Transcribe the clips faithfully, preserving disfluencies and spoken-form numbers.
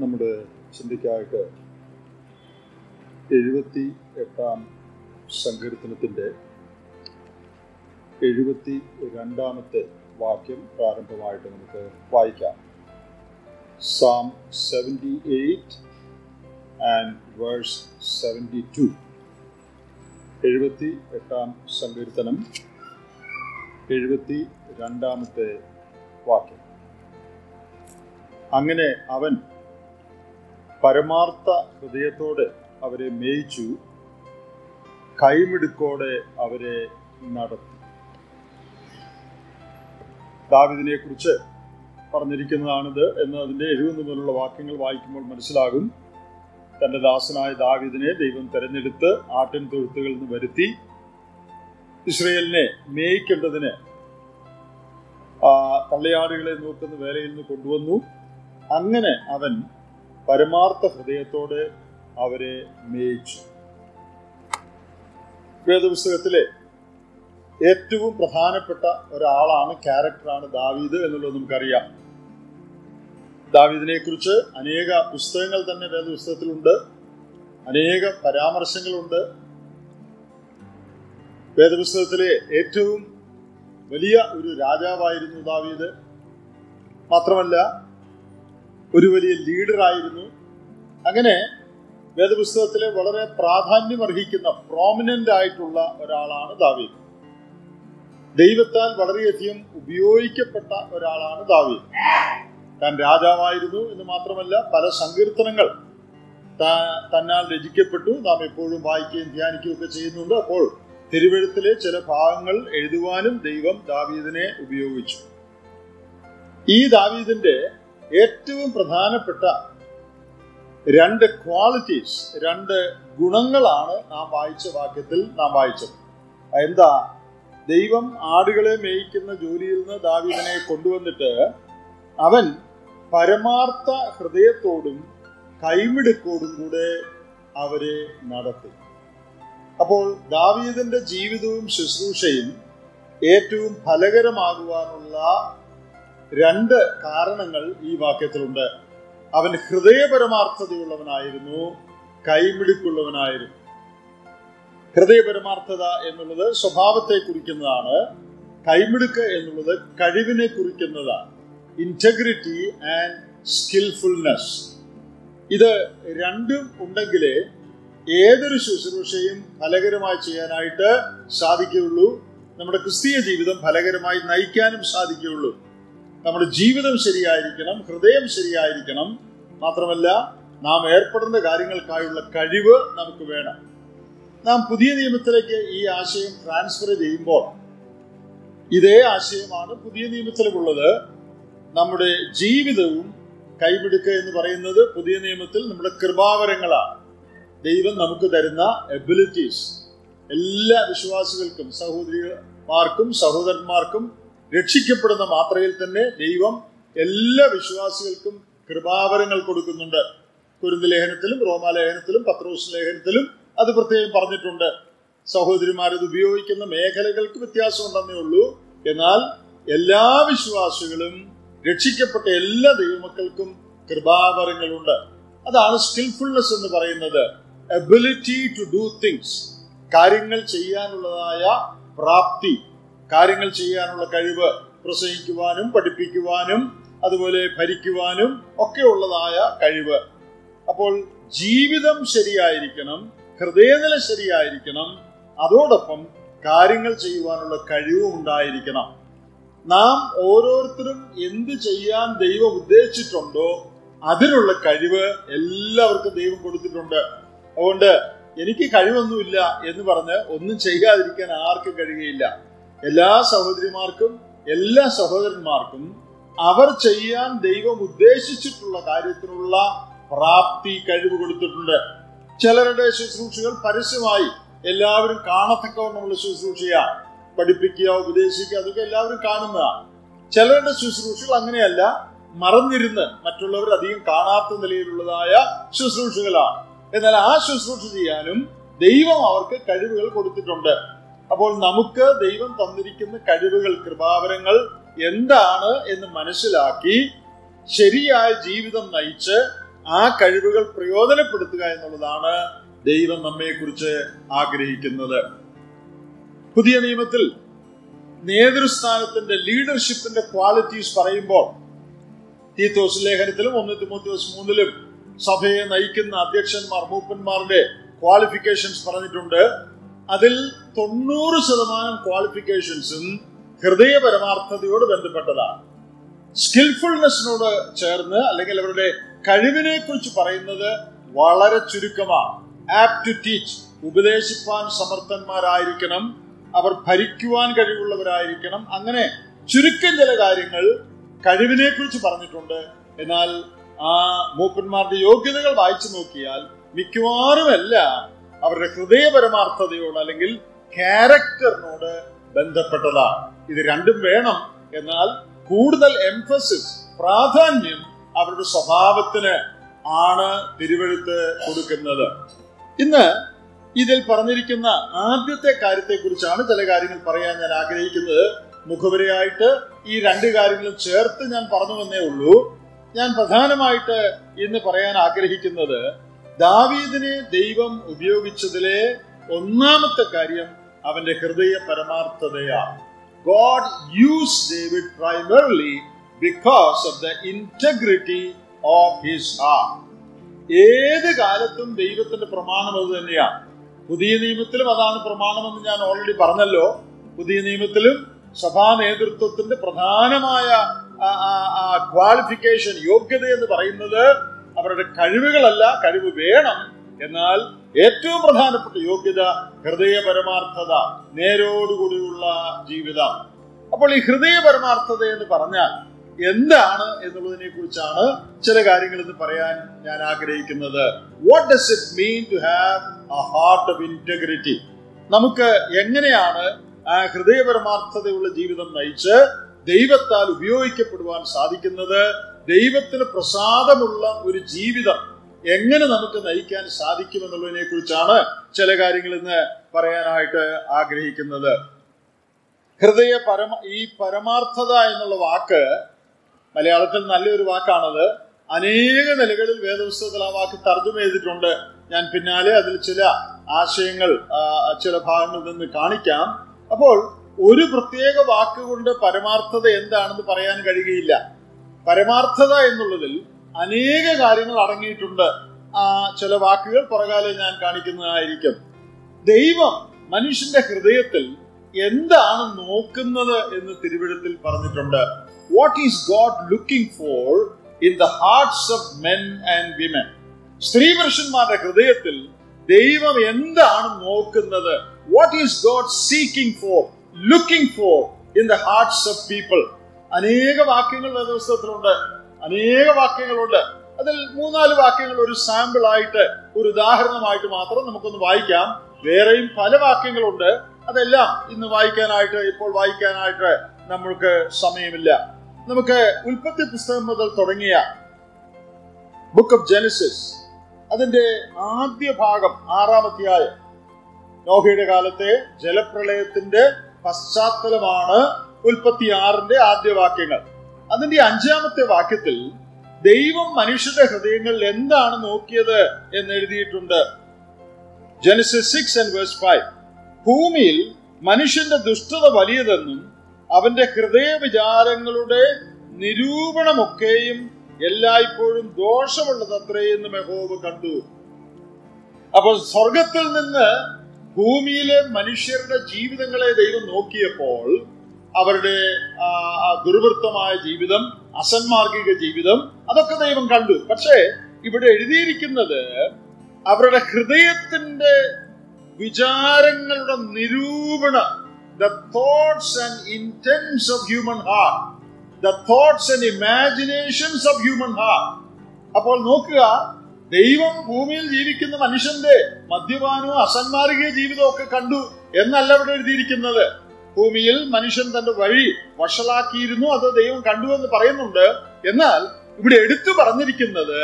നമ്മുടെ ചിന്തയ്ക്കായിട്ട് എഴുപത്തി എട്ടാം സങ്കീർത്തനത്തിൻ്റെ എഴുപത്തി രണ്ടാമത്തെ വാക്യം പ്രാരംഭമായിട്ട് നമുക്ക് വായിക്കാം. Psalm seventy-eight and verse seventy-two. എഴുപത്തി എട്ടാം സങ്കീർത്തനം എഴുപത്തി രണ്ടാമത്തെ വാക്യം. അങ്ങനെ അവൻ പരമാർത്ഥ ഹൃദയത്തോടെ അവരെ മേയിച്ചു, കൈമിടുക്കോടെ അവരെ നടത്തി. ദാവീദിനെ കുറിച്ച് പറഞ്ഞിരിക്കുന്നതാണിത് എന്ന് അതിൻ്റെ എഴുപത് മുതലുള്ള വാക്യങ്ങൾ വായിക്കുമ്പോൾ മനസ്സിലാകും. തൻ്റെ ദാസനായ ദാവീദിനെ ദൈവം തെരഞ്ഞെടുത്ത് ആട്ടിൻ തൊഴുത്തുകളിൽ നിന്ന് വരുത്തി ഇസ്രയേലിനെ മേയ്ക്കേണ്ടതിന് തള്ളിയാടുകളെ നോക്കുന്ന വേലയിൽ നിന്ന് കൊണ്ടുവന്നു. അങ്ങനെ അവൻ പരമാർത്ഥ ഹൃദയത്തോടെ അവരെ മേയിച്ചു. വേദപുസ്തകത്തിലെ ഏറ്റവും പ്രധാനപ്പെട്ട ഒരാളാണ്, ക്യാരക്ടറാണ് ദാവീദ് എന്നുള്ളത് നമുക്കറിയാം. ദാവീദിനെ കുറിച്ച് അനേക പുസ്തകങ്ങൾ തന്നെ വേദപുസ്തകത്തിലുണ്ട്, അനേക പരാമർശങ്ങളുണ്ട്. വേദപുസ്തകത്തിലെ ഏറ്റവും വലിയ ഒരു രാജാവായിരുന്നു ദാവീദ്. മാത്രമല്ല ഒരു വലിയ ലീഡറായിരുന്നു. അങ്ങനെ വേദപുസ്തകത്തിലെ വളരെ പ്രാധാന്യമർഹിക്കുന്ന പ്രോമിനന്റ് ആയിട്ടുള്ള ഒരാളാണ് ദാവീദ്. ദൈവത്താൽ വളരെയധികം ഉപയോഗിക്കപ്പെട്ട ഒരാളാണ് ദാവീദ്. താൻ രാജാവായിരുന്നു എന്ന് മാത്രമല്ല, പല സങ്കീർത്തനങ്ങൾ തന്നാൽ രചിക്കപ്പെട്ടു. നാം എപ്പോഴും വായിക്കുകയും ധ്യാനിക്കുകയും ഒക്കെ ചെയ്യുന്നുണ്ട്. അപ്പോൾ തിരുവെഴുത്തിലെ ചില ഭാഗങ്ങൾ എഴുതുവാനും ദൈവം ദാവീദിനെ ഉപയോഗിച്ചു. ഈ ദാവീദിന്റെ ഏറ്റവും പ്രധാനപ്പെട്ട രണ്ട് ക്വാളിറ്റീസ്, രണ്ട് ഗുണങ്ങളാണ് നാം വായിച്ച വാക്യത്തിൽ നാം വായിച്ചത്. എന്താ? ദൈവം ആടുകളെ മേയ്ക്കുന്ന ജോലിയിൽ നിന്ന് ദാവീദിനെ കൊണ്ടുവന്നിട്ട് അവൻ പരമാർത്ഥ ഹൃദയത്തോടും കൈമിടുക്കോടും കൂടെ അവരെ നടത്തി. അപ്പോൾ ദാവീദിന്റെ ജീവിതവും ശുശ്രൂഷയും ഏറ്റവും ഫലകരമാകുവാനുള്ള രണ്ട് കാരണങ്ങൾ ഈ വാക്യത്തിലുണ്ട്. അവൻ ഹൃദയപരമാർത്ഥതയുള്ളവനായിരുന്നു, കൈമിടുക്കുള്ളവനായിരുന്നു. ഹൃദയപരമാർത്ഥത എന്നുള്ളത് സ്വഭാവത്തെ കുറിക്കുന്നതാണ്, കൈമിടുക്ക് എന്നുള്ളത് കഴിവിനെ കുറിക്കുന്നതാണ്. ഇൻറ്റഗ്രിറ്റി ആൻഡ് സ്കിൽഫുൾനെസ്, ഇത് രണ്ടും ഉണ്ടെങ്കിലേ ഏതൊരു ശുശ്രൂഷയും ഫലകരമായി ചെയ്യാനായിട്ട് സാധിക്കുകയുള്ളൂ, നമ്മുടെ ക്രിസ്തീയ ജീവിതം ഫലകരമായി നയിക്കാനും സാധിക്കുകയുള്ളൂ. നമ്മുടെ ജീവിതം ശരിയായിരിക്കണം, ഹൃദയം ശരിയായിരിക്കണം. മാത്രമല്ല, നാം ഏർപ്പെടുന്ന കാര്യങ്ങൾക്കായുള്ള കഴിവ് നമുക്ക് വേണം. നാം പുതിയ നിയമത്തിലേക്ക് ഈ ആശയം ട്രാൻസ്ഫർ ചെയ്യുമ്പോൾ ഇതേ ആശയമാണ് പുതിയ നിയമത്തിലുള്ളത്. നമ്മുടെ ജീവിതവും കൈപിടുക്കുക എന്ന് പറയുന്നത് പുതിയ നിയമത്തിൽ നമ്മുടെ കൃപാവരങ്ങളാണ്, ദൈവം നമുക്ക് തരുന്ന എബിലിറ്റീസ്. എല്ലാ വിശ്വാസികൾക്കും സഹോദരിമാർക്കും സഹോദരന്മാർക്കും രക്ഷിക്കപ്പെടുന്ന മാത്രയിൽ തന്നെ ദൈവം എല്ലാ വിശ്വാസികൾക്കും കൃപാവരങ്ങൾ കൊടുക്കുന്നുണ്ട്. കുരുന്ത് ലേഖനത്തിലും റോമാലേഖനത്തിലും പത്രോസ് ലേഖനത്തിലും അത് പ്രത്യേകം പറഞ്ഞിട്ടുണ്ട്. സഹോദരിമാരത് ഉപയോഗിക്കുന്ന മേഖലകൾക്ക് വ്യത്യാസം ഉണ്ടെന്നേ ഉള്ളൂ. എന്നാൽ എല്ലാ വിശ്വാസികളും, രക്ഷിക്കപ്പെട്ട എല്ലാ ദൈവമക്കൾക്കും കൃപാവരങ്ങളുണ്ട്. അതാണ് സ്കിൽഫുൾനെസ് എന്ന് പറയുന്നത്, എബിലിറ്റി ടു ഡു തിങ്സ്, കാര്യങ്ങൾ ചെയ്യാനുള്ളതായ പ്രാപ്തി, കാര്യങ്ങൾ ചെയ്യാനുള്ള കഴിവ്, പ്രസംഗിക്കുവാനും പഠിപ്പിക്കുവാനും അതുപോലെ ഭരിക്കുവാനും ഒക്കെ ഉള്ളതായ കഴിവ്. അപ്പോൾ ജീവിതം ശരിയായിരിക്കണം, ഹൃദയനില ശരിയായിരിക്കണം, അതോടൊപ്പം കാര്യങ്ങൾ ചെയ്യുവാനുള്ള കഴിവും ഉണ്ടായിരിക്കണം. നാം ഓരോരുത്തരും എന്ത് ചെയ്യാൻ ദൈവം ഉദ്ദേശിച്ചിട്ടുണ്ടോ അതിനുള്ള കഴിവ് എല്ലാവർക്കും ദൈവം കൊടുത്തിട്ടുണ്ട്. അതുകൊണ്ട് എനിക്ക് കഴിവൊന്നുമില്ല എന്ന് പറഞ്ഞ് ഒന്നും ചെയ്യാതിരിക്കാൻ ആർക്കും കഴിയുകയില്ല. എല്ലാ സഹോദരിമാർക്കും എല്ലാ സഹോദരന്മാർക്കും അവർ ചെയ്യാൻ ദൈവം ഉദ്ദേശിച്ചിട്ടുള്ള കാര്യത്തിനുള്ള പ്രാപ്തി, കഴിവ് കൊടുത്തിട്ടുണ്ട്. ചിലരുടെ ശുശ്രൂഷകൾ പരസ്യമായി എല്ലാവരും കാണത്തക്കവണ്ണമുള്ള ശുശ്രൂഷയാണ്, പഠിപ്പിക്കുക, ഉപദേശിക്കുക, അതൊക്കെ എല്ലാവരും കാണുന്നതാണ്. ചിലരുടെ ശുശ്രൂഷകൾ അങ്ങനെയല്ല, മറന്നിരുന്ന് മറ്റുള്ളവർ അധികം കാണാത്ത നിലയിലുള്ളതായ ശുശ്രൂഷകളാണ്. എന്നാൽ ആ ശുശ്രൂഷ ചെയ്യാനും ദൈവം അവർക്ക് കഴിവുകൾ കൊടുത്തിട്ടുണ്ട്. അപ്പോൾ നമുക്ക് ദൈവം തന്നിരിക്കുന്ന കഴിവുകൾ, കൃപാവരങ്ങൾ എന്താണ് എന്ന് മനസ്സിലാക്കി ശരിയായ ജീവിതം നയിച്ച് ആ കഴിവുകൾ പ്രയോജനപ്പെടുത്തുക എന്നുള്ളതാണ് ദൈവം നമ്മെക്കുറിച്ച് ആഗ്രഹിക്കുന്നത്. പുതിയ നിയമത്തിൽ നേതൃസ്ഥാനത്തിന്റെ ലീഡർഷിപ്പിന്റെ ക്വാളിറ്റീസ് പറയുമ്പോൾ തീത്തോസ് ലേഖനത്തിലും ഒന്ന് തിമോത്തിയോസ് മൂന്നിലും സഭയെ നയിക്കുന്ന അധ്യക്ഷന്മാർ മൂപ്പന്മാരുടെ ക്വാളിഫിക്കേഷൻസ് പറഞ്ഞിട്ടുണ്ട്. അതിൽ തൊണ്ണൂറ് ശതമാനം ക്വാളിഫിക്കേഷൻസും ഹൃദയ പരമാർത്ഥതയോട് ബന്ധപ്പെട്ടതാണ്. സ്കിൽഫുൾനെസ്സിനോട് ചേർന്ന് അല്ലെങ്കിൽ അവരുടെ കഴിവിനെ കുറിച്ച് പറയുന്നത് വളരെ ചുരുക്കമാണ്. ആപ്റ്റ് ടു ടീച്ച്, ഉപദേശിപ്പാൻ സമർത്ഥന്മാരായിരിക്കണം, അവർ ഭരിക്കുവാൻ കഴിവുള്ളവരായിരിക്കണം. അങ്ങനെ ചുരുക്കം ചില കാര്യങ്ങൾ കഴിവിനെ കുറിച്ച് പറഞ്ഞിട്ടുണ്ട്. എന്നാൽ ആ മൂപ്പന്മാരുടെ യോഗ്യതകൾ വായിച്ചു നോക്കിയാൽ മിക്കവാറും എല്ലാം അവരുടെ ഹൃദയ പരമാർത്ഥതയോട് അല്ലെങ്കിൽ ക്യാരക്ടറിനോട് ബന്ധപ്പെട്ടതാണ്. ഇത് രണ്ടും വേണം, എന്നാൽ കൂടുതൽ എംഫസിസ്, പ്രാധാന്യം അവരുടെ സ്വഭാവത്തിന് ആണ് തിരുവെഴുത്ത് കൊടുക്കുന്നത്. ഇന്ന് ഇതിൽ പറഞ്ഞിരിക്കുന്ന ആദ്യത്തെ കാര്യത്തെ കുറിച്ചാണ് ചില കാര്യങ്ങൾ പറയാൻ ഞാൻ ആഗ്രഹിക്കുന്നത്. മുഖവരയായിട്ട് ഈ രണ്ട് കാര്യങ്ങളും ചേർത്ത് ഞാൻ പറഞ്ഞു വന്നേ ഉള്ളൂ. ഞാൻ പ്രധാനമായിട്ട് ഇന്ന് പറയാൻ ആഗ്രഹിക്കുന്നത് ദാവീദിനെ ദൈവം ഉപയോഗിച്ചതിലെ ഒന്നാമത്തെ കാര്യം അവന്റെ ഹൃദയ പരമാർത്ഥതയാണ്. God used David primarily because of the integrity of his heart. ഏത് കാലത്തും ദൈവത്തിന്റെ പ്രമാണം അത് തന്നെയാണ്. പുതിയ നിയമത്തിലും അതാണ് പ്രമാണമെന്ന് ഞാൻ ഓൾറെഡി പറഞ്ഞല്ലോ. പുതിയ നിയമത്തിലും സഭാ നേതൃത്വത്തിന്റെ പ്രധാനമായ ക്വാളിഫിക്കേഷൻ, യോഗ്യത എന്ന് പറയുന്നത് അവരുടെ കഴിവുകളല്ല. കഴിവ് വേണം, എന്നാൽ ഏറ്റവും പ്രധാനപ്പെട്ട യോഗ്യത ഹൃദയ പരമാർത്ഥത, നേരോടുകൂടിയുള്ള ജീവിതം. അപ്പോൾ ഈ ഹൃദയ പരമാർത്ഥത എന്ന് പറഞ്ഞാൽ എന്താണ് എന്നുള്ളതിനെ കുറിച്ചാണ് ചില കാര്യങ്ങൾ എന്ന് പറയാൻ ഞാൻ ആഗ്രഹിക്കുന്നത്. What does it mean to have a heart of integrity? നമുക്ക് എങ്ങനെയാണ് ആ ഹൃദയ പരമാർത്ഥതയുള്ള ജീവിതം നയിച്ച് ദൈവത്താൽ ഉപയോഗിക്കപ്പെടുവാൻ സാധിക്കുന്നത്? ദൈവത്തിന് പ്രസാദമുള്ള ഒരു ജീവിതം എങ്ങനെ നമുക്ക് നയിക്കാൻ സാധിക്കുമെന്നുള്ളതിനെ കുറിച്ചാണ് ചില കാര്യങ്ങൾ ഇന്ന് പറയാനായിട്ട് ആഗ്രഹിക്കുന്നത്. ഹൃദയ പരമ ഈ പരമാർത്ഥത എന്നുള്ള വാക്ക് മലയാളത്തിൽ നല്ലൊരു വാക്കാണത്. അനേക നിലകളിൽ വേദപുസ്തകത്തിൽ ആ വാക്ക് തർജ്ജമ ചെയ്തിട്ടുണ്ട്. ഞാൻ പിന്നാലെ അതിൽ ചില ആശയങ്ങൾ ചില ഭാഗങ്ങളിൽ നിന്ന് കാണിക്കാം. അപ്പോൾ ഒരു പ്രത്യേക വാക്കുകൊണ്ട് പരമാർത്ഥത എന്താണെന്ന് പറയാൻ കഴിയുകയില്ല. പരമാർത്ഥത എന്നുള്ളതിൽ അനേക കാര്യങ്ങൾ അടങ്ങിയിട്ടുണ്ട്. ആ ചില വാക്കുകൾ പുറകാലെ ഞാൻ കാണിക്കുന്നതായിരിക്കും. ദൈവം മനുഷ്യന്റെ ഹൃദയത്തിൽ എന്താണ് നോക്കുന്നത് എന്ന് തിരുവെഴുത്തിൽ പറഞ്ഞിട്ടുണ്ട്. What is God looking for in the hearts of men and women? സ്ത്രീ പുരുഷന്മാരുടെ ഹൃദയത്തിൽ ദൈവം എന്താണ് നോക്കുന്നത്? What is God seeking for, looking for in the hearts of people? അനേക വാക്യങ്ങൾ വേദപുസ്തകത്തിലുണ്ട്, അനേക വാക്യങ്ങളുണ്ട്. അതിൽ മൂന്നാല് വാക്യങ്ങൾ ഒരു സാമ്പിൾ ആയിട്ട്, ഒരു ഉദാഹരണമായിട്ട് മാത്രം നമുക്കൊന്ന് വായിക്കാം. വേറെയും പല വാക്യങ്ങളുണ്ട്, അതെല്ലാം ഇന്ന് വായിക്കാനായിട്ട് ഇപ്പോൾ വായിക്കാനായിട്ട് നമ്മൾക്ക് സമയമില്ല. നമുക്ക് ഉൽപ്പത്തി പുസ്തകം മുതൽ തുടങ്ങിയ ബുക്ക് ഓഫ് ജെനസിസ്, അതിന്റെ ആദ്യ ഭാഗം ആറാമധ്യായം, നോഹയുടെ കാലത്തെ ജലപ്രളയത്തിന്റെ പശ്ചാത്തലമാണ് ഉൽപ്പത്തി ആറിന്റെ ആദ്യ വാക്യങ്ങൾ. അതിന്റെ അഞ്ചാമത്തെ വാക്യത്തിൽ ദൈവം മനുഷ്യരുടെ ഹൃദയങ്ങളിൽ എന്താണ് നോക്കിയത് എന്ന് എഴുതിയിട്ടുണ്ട്. Genesis six and verse five, ഭൂമിയിൽ മനുഷ്യന്റെ ദുഷ്ടത വലിയതെന്നും അവന്റെ ഹൃദയ വിചാരങ്ങളുടെ നിരൂപണമൊക്കെയും എല്ലായ്പ്പോഴും ദോഷമുള്ളതത്രയെന്നും യഹോവ കണ്ടു. അപ്പോൾ സ്വർഗത്തിൽ നിന്ന് ഭൂമിയിലെ മനുഷ്യരുടെ ജീവിതങ്ങളെ ദൈവം നോക്കിയപ്പോൾ അവരുടെ ദുർവൃത്തമായ ജീവിതം, അസന്മാർഗിക ജീവിതം, അതൊക്കെ ദൈവം കണ്ടു. പക്ഷേ ഇവിടെ എഴുതിയിരിക്കുന്നത് അവരുടെ ഹൃദയത്തിന്റെ വിചാരങ്ങളുടെ നിരൂപണം, the thoughts and intents of human heart, the thoughts and imaginations of human heart. അപ്പോൾ നോക്കുക, ദൈവം ഭൂമിയിൽ ജീവിക്കുന്ന മനുഷ്യന്റെ മദ്യപാനവും അസന്മാർഗിക ജീവിതവും ഒക്കെ കണ്ടു എന്നല്ല ഇവിടെ എഴുതിയിരിക്കുന്നത്. ഭൂമിയിൽ മനുഷ്യൻ തന്റെ വഴി വഷളാക്കിയിരുന്നു, അത് ദൈവം കണ്ടു എന്ന് പറയുന്നുണ്ട്. എന്നാൽ ഇവിടെ എടുത്തു പറഞ്ഞിരിക്കുന്നത്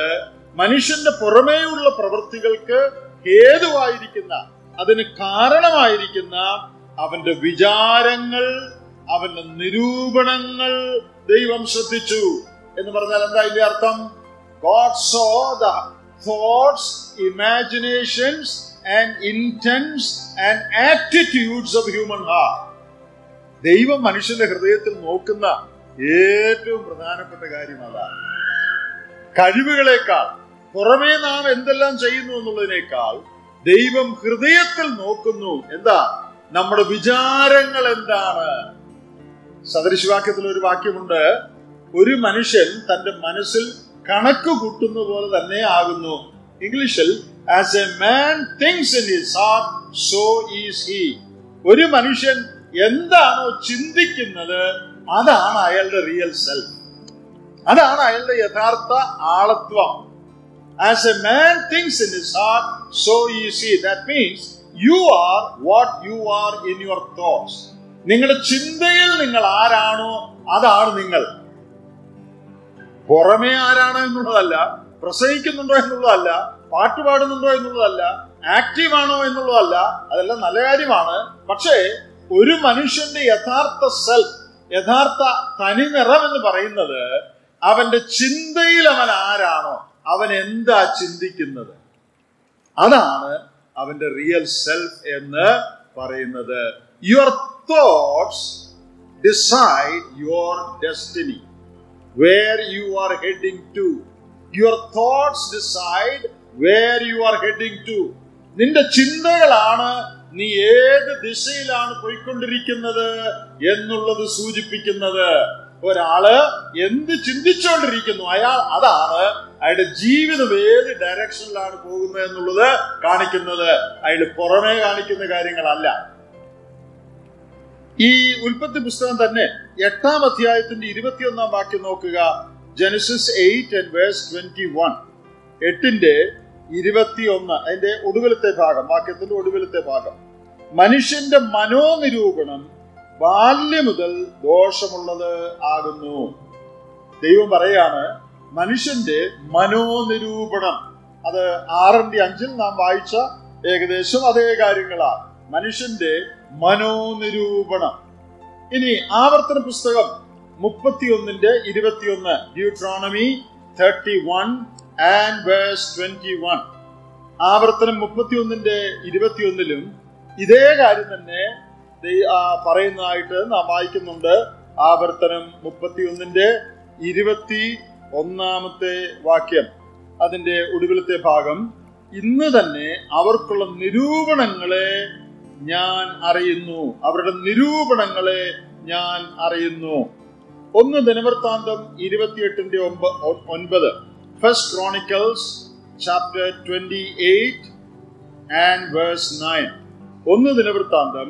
മനുഷ്യന്റെ പുറമേയുള്ള പ്രവൃത്തികൾക്ക് ഹേതുവായിരിക്കുന്ന, അതിന് കാരണമായിരിക്കുന്ന അവന്റെ വിചാരങ്ങൾ, അവന്റെ നിരൂപണങ്ങൾ ദൈവം ശ്രദ്ധിച്ചു എന്ന് പറഞ്ഞാൽ എന്താ ഇതിന്റെ അർത്ഥം? God saw the thoughts, imaginations, and intents and attitudes of human heart. ദൈവം മനുഷ്യന്റെ ഹൃദയത്തിൽ നോക്കുന്ന ഏറ്റവും പ്രധാനപ്പെട്ട കാര്യം അതാണ്. കഴിവുകളേക്കാൾ, പുറമേ നാം എന്തെല്ലാം ചെയ്യുന്നു എന്നുള്ളതിനേക്കാൾ ദൈവം ഹൃദയത്തിൽ നോക്കുന്നു. എന്താ നമ്മുടെ വിചാരങ്ങൾ എന്താണ്? സദൃശവാക്യത്തിൽ ഒരു വാക്യമുണ്ട്, ഒരു മനുഷ്യൻ തന്റെ മനസ്സിൽ കണക്ക് കൂട്ടുന്ന പോലെ തന്നെ ആകുന്നു. ഇംഗ്ലീഷിൽ as a man thinks in his heart, so is he. ഒരു മനുഷ്യൻ എന്താണോ ചിന്തിക്കുന്നത് അതാണ് അയാളുടെ റിയൽ സെൽഫ്, അതാണ് അയാളുടെ യഥാർത്ഥ ആളത്വം. As a man thinks in his heart, so is he. That means you are what you are in your thoughts. നിങ്ങളുടെ ചിന്തയിൽ നിങ്ങൾ ആരാണോ അതാണ് നിങ്ങൾ. പുറമേ ആരാണോ എന്നുള്ളതല്ല, പ്രസംഗിക്കുന്നുണ്ടോ എന്നുള്ളതല്ല, പാട്ടുപാടുന്നുണ്ടോ എന്നുള്ളതല്ല, ആക്റ്റീവാണോ എന്നുള്ളതല്ല. അതെല്ലാം നല്ല കാര്യമാണ്. പക്ഷേ ഒരു മനുഷ്യന്റെ യഥാർത്ഥ സെൽഫ്, യഥാർത്ഥ തനിനിറം എന്ന് പറയുന്നത് അവന്റെ ചിന്തയിൽ അവൻ ആരാണോ, അവൻ എന്താ ചിന്തിക്കുന്നത്, അതാണ് അവന്റെ റിയൽ സെൽഫ് എന്ന് പറയുന്നത്. Your thoughts decide your destiny, where you are heading to. Your thoughts decide where you are heading to. നിന്റെ ചിന്തകളാണ് നീ ഏത് ദിശയിലാണ് പോയിക്കൊണ്ടിരിക്കുന്നത് എന്നുള്ളത് സൂചിപ്പിക്കുന്നത്. ഒരാള് എന്ത് ചിന്തിച്ചുകൊണ്ടിരിക്കുന്നു അയാൾ, അതാണ് അയാളുടെ ജീവിതം ഏത് ഡയറക്ഷനിലാണ് പോകുന്നത് എന്നുള്ളത് കാണിക്കുന്നത്. അയാൾ പുറമേ കാണിക്കുന്ന കാര്യങ്ങളല്ല. ഈ ഉൽപ്പത്തി പുസ്തകം തന്നെ എട്ടാം അധ്യായത്തിന്റെ ഇരുപത്തിയൊന്നാം വാക്യം നോക്കുക. Genesis eight and verse twenty one, എട്ടിന്റെ ഇരുപത്തിയൊന്ന്, അതിന്റെ ഒടുവിലത്തെ ഭാഗം, വാക്യത്തിന്റെ ഒടുവിലത്തെ ഭാഗം. മനുഷ്യന്റെ മനോനിരൂപണം ബാല്യം മുതൽ ദോഷമുള്ളത് ആകുന്നു. ദൈവം പറയാണ് മനുഷ്യന്റെ മനോനിരൂപണം. അത് ആറിന്റെ അഞ്ചിൽ നാം വായിച്ച ഏകദേശം അതേ കാര്യങ്ങളാണ്. മനുഷ്യന്റെ മനോനിരൂപണം. ഇനി ആവർത്തന പുസ്തകം മുപ്പത്തിയൊന്നിന്റെ ഇരുപത്തിയൊന്ന്, Deuteronomy thirty one and verse twenty-one. ആവർത്തനം മുപ്പത്തിയൊന്നിന്റെ ഇരുപത്തിയൊന്നിലും ഇതേ കാര്യം തന്നെ പറയുന്നതായിട്ട് നാം വായിക്കുന്നുണ്ട്. ആവർത്തനം മുപ്പത്തിയൊന്നിന്റെ ഇരുപത്തി ഒന്നാമത്തെ വാക്യം, അതിന്റെ ഒടുവിലത്തെ ഭാഗം. ഇന്ന് തന്നെ അവർക്കുള്ള നിരൂപണങ്ങളെ ഞാൻ അറിയുന്നു, അവരുടെ നിരൂപണങ്ങളെ ഞാൻ അറിയുന്നു. ഒന്ന് ദിനവൃത്താന്തം ഇരുപത്തിയെട്ടിന്റെ ഒമ്പത്, First Chronicles chapter twenty-eight and verse nine. ഒന്ന് ദിനവൃത്താന്തം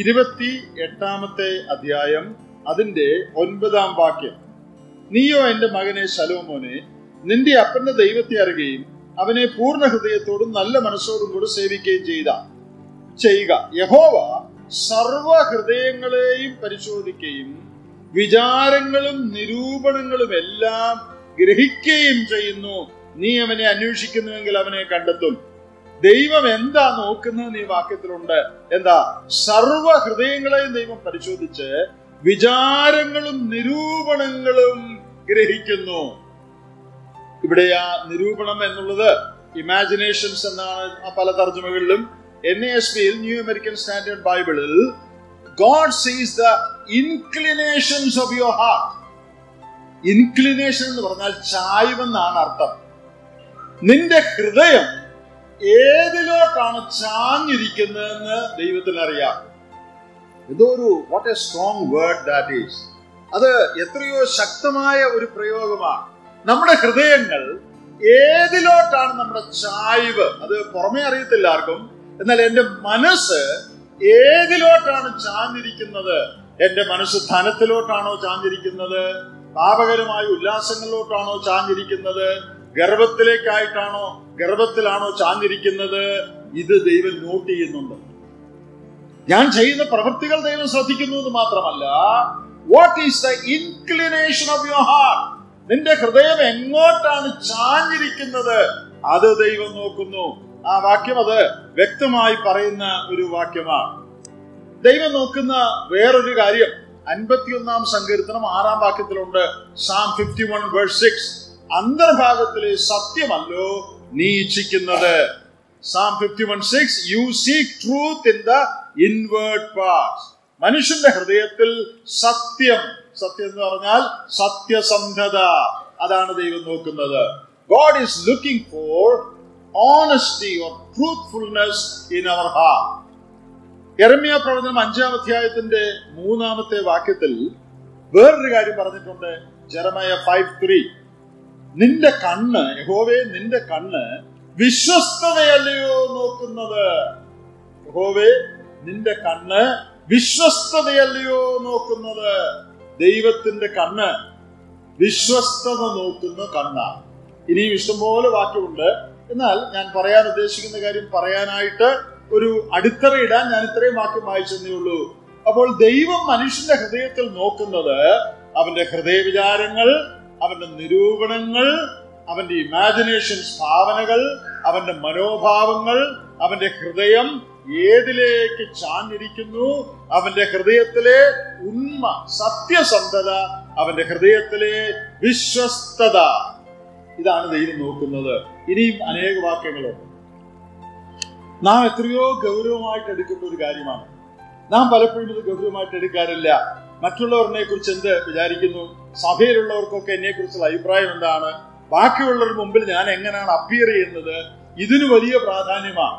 ഇരുപത്തി എട്ടാമത്തെ അധ്യായം അതിന്റെ ഒൻപതാം വാക്യം. നീയോ എന്റെ മകനെ ശലോമോനെ, നിന്റെ അപ്പന്റെ ദൈവത്തെ അറിയുകയും അവനെ പൂർണ്ണ ഹൃദയത്തോടും നല്ല മനസ്സോടും കൂടെ സേവിക്കുകയും ചെയ്ത ചെയ്യുക. യഹോവ സർവ ഹൃദയങ്ങളെയും പരിശോധിക്കുകയും വിചാരങ്ങളും നിരൂപണങ്ങളും എല്ലാം ഗ്രഹിക്കുകയും ചെയ്യുന്നു. നീ അവനെ അന്വേഷിക്കുന്നുവെങ്കിൽ അവനെ കണ്ടെത്തും. ദൈവം എന്താ നോക്കുന്നത് ഈ വാക്യത്തിലുണ്ട്? എന്താ? സർവ ഹൃദയങ്ങളെയും ദൈവം പരിശോധിച്ച് വിചാരങ്ങളും നിരൂപണങ്ങളും ഗ്രഹിക്കുന്നു. ഇവിടെ ആ നിരൂപണം എന്നുള്ളത് ഇമാജിനേഷൻസ് എന്നാണ് പല തർജ്ജമകളിലും. എൻ എസ് ബിയിൽ, ന്യൂ അമേരിക്കൻ സ്റ്റാൻഡേർഡ് ബൈബിളിൽ, God sees the inclinations of your heart. Inclination എന്ന് പറഞ്ഞാൽ ചായുമെന്നാണ് അർത്ഥം. നിന്റെ ഹൃദയം ഏതിലോട്ടാണ് ചാഞ്ഞിരിക്കുന്നതെന്ന് ദൈവത്തിന് അറിയാം. ഇതൊരു what a strong word that is. അത് എത്രയോ ശക്തമായ ഒരു പ്രയോഗമാണ്. നമ്മുടെ ഹൃദയങ്ങൾ ഏതിലോട്ടാണ് നമ്മുടെ ചായ്വ്, അത് പുറമേ അറിയത്തില്ല ആർക്കും. എന്നാൽ എൻ്റെ മനസ്സ് ഏതിലോട്ടാണ് ചാഞ്ഞിരിക്കുന്നത്? എൻ്റെ മനസ്സ് ധനത്തിലോട്ടാണോ ചാഞ്ഞിരിക്കുന്നത്? പാപകരമായ ഉല്ലാസങ്ങളിലോട്ടാണോ ചാഞ്ഞിരിക്കുന്നത്? ഗർഭത്തിലേക്കായിട്ടാണോ, ഗർഭത്തിലാണോ ചാഞ്ഞിരിക്കുന്നത്? ഇത് ദൈവം നോട്ട് ചെയ്യുന്നുണ്ട്. ഞാൻ ചെയ്യുന്ന പ്രവൃത്തികൾ ദൈവം ശ്രദ്ധിക്കുന്നു എന്ന് മാത്രമല്ല, what is the inclination of your heart, നിന്റെ ഹൃദയം എങ്ങോട്ടാണ് ചാഞ്ഞിരിക്കുന്നത്, അത് ദൈവം നോക്കുന്നു. ആ വാക്യം അത് വ്യക്തമായി പറയുന്ന ഒരു വാക്യമാണ്. ദൈവം നോക്കുന്ന വേറൊരു കാര്യം അൻപത്തിയൊന്നാം സങ്കീർത്തനം ആറാം വാക്യത്തിലുണ്ട്. Psalm fifty-one verse six. Andarbhagatile Satyamallo Nee Ichikkunnathu. Psalm fifty-one six, you seek truth in the inward parts. Manishinte Hridayathil Satyam. Satyam ennu paranjal Satyasandhada. Adana Devan Nokkunnathu. God is looking for honesty or truthfulness in our heart. Jeremiah Pravedanam Anjam Adhyayatinte Moonamathe Vakyathil വേറൊരു കാര്യം പറഞ്ഞിട്ടുണ്ട്. Jeremiah five three നിന്റെ കണ്ണ് യഹോവേ നിന്റെ കണ്ണ് വിശ്വസ്തതയല്ലയോ നോക്കുന്നത്. യഹോവേ നിന്റെ കണ്ണ് വിശ്വസ്തതയല്ലയോ നോക്കുന്നത്. ദൈവത്തിന്റെ കണ്ണ് വിശ്വസ്തത നോക്കുന്ന കണ്ണാണ്. ഇനിയും ഇഷ്ടംപോലെ വാക്യമുണ്ട്. എന്നാൽ ഞാൻ പറയാൻ ഉദ്ദേശിക്കുന്ന കാര്യം പറയാനായിട്ട് ഒരു അടിത്തറയിടാൻ ഞാൻ ഇത്രയും വാക്യം വായിച്ചെന്നേ ഉള്ളൂ. അപ്പോൾ ദൈവം മനുഷ്യന്റെ ഹൃദയത്തിൽ നോക്കുന്നത് അവന്റെ ഹൃദയ വിചാരങ്ങൾ, അവന്റെ നിരൂപണങ്ങൾ, അവന്റെ ഇമാജിനേഷൻസ്, ഭാവനകൾ, അവന്റെ മനോഭാവങ്ങൾ, അവന്റെ ഹൃദയം ഏതിലേക്ക് ചാഞ്ഞിരിക്കുന്നു, അവന്റെ ഹൃദയത്തിലെ ഉണ്മ, സത്യസന്ധത, അവന്റെ ഹൃദയത്തിലെ വിശ്വസ്തത. ഇതാണ് ദൈവം നോക്കുന്നത്. ഇനിയും അനേക വാക്യങ്ങളുണ്ട്. നാം എത്രയോ ഗൗരവമായിട്ട് എടുക്കേണ്ട ഒരു കാര്യമാണ്. നാം പലപ്പോഴും ഇത് ഗൗരവമായിട്ട് എടുക്കാറില്ല. മറ്റുള്ളവരെ കുറിച്ച് എന്ത് വിചാരിക്കുന്നു, സഭയിലുള്ളവർക്കൊക്കെ എന്നെ കുറിച്ചുള്ള അഭിപ്രായം എന്താണ്, ബാക്കിയുള്ളവരുടെ മുമ്പിൽ ഞാൻ എങ്ങനെയാണ് അപ്പിയർ ചെയ്യുന്നത്, ഇതിന് വലിയ പ്രാധാന്യമാണ്.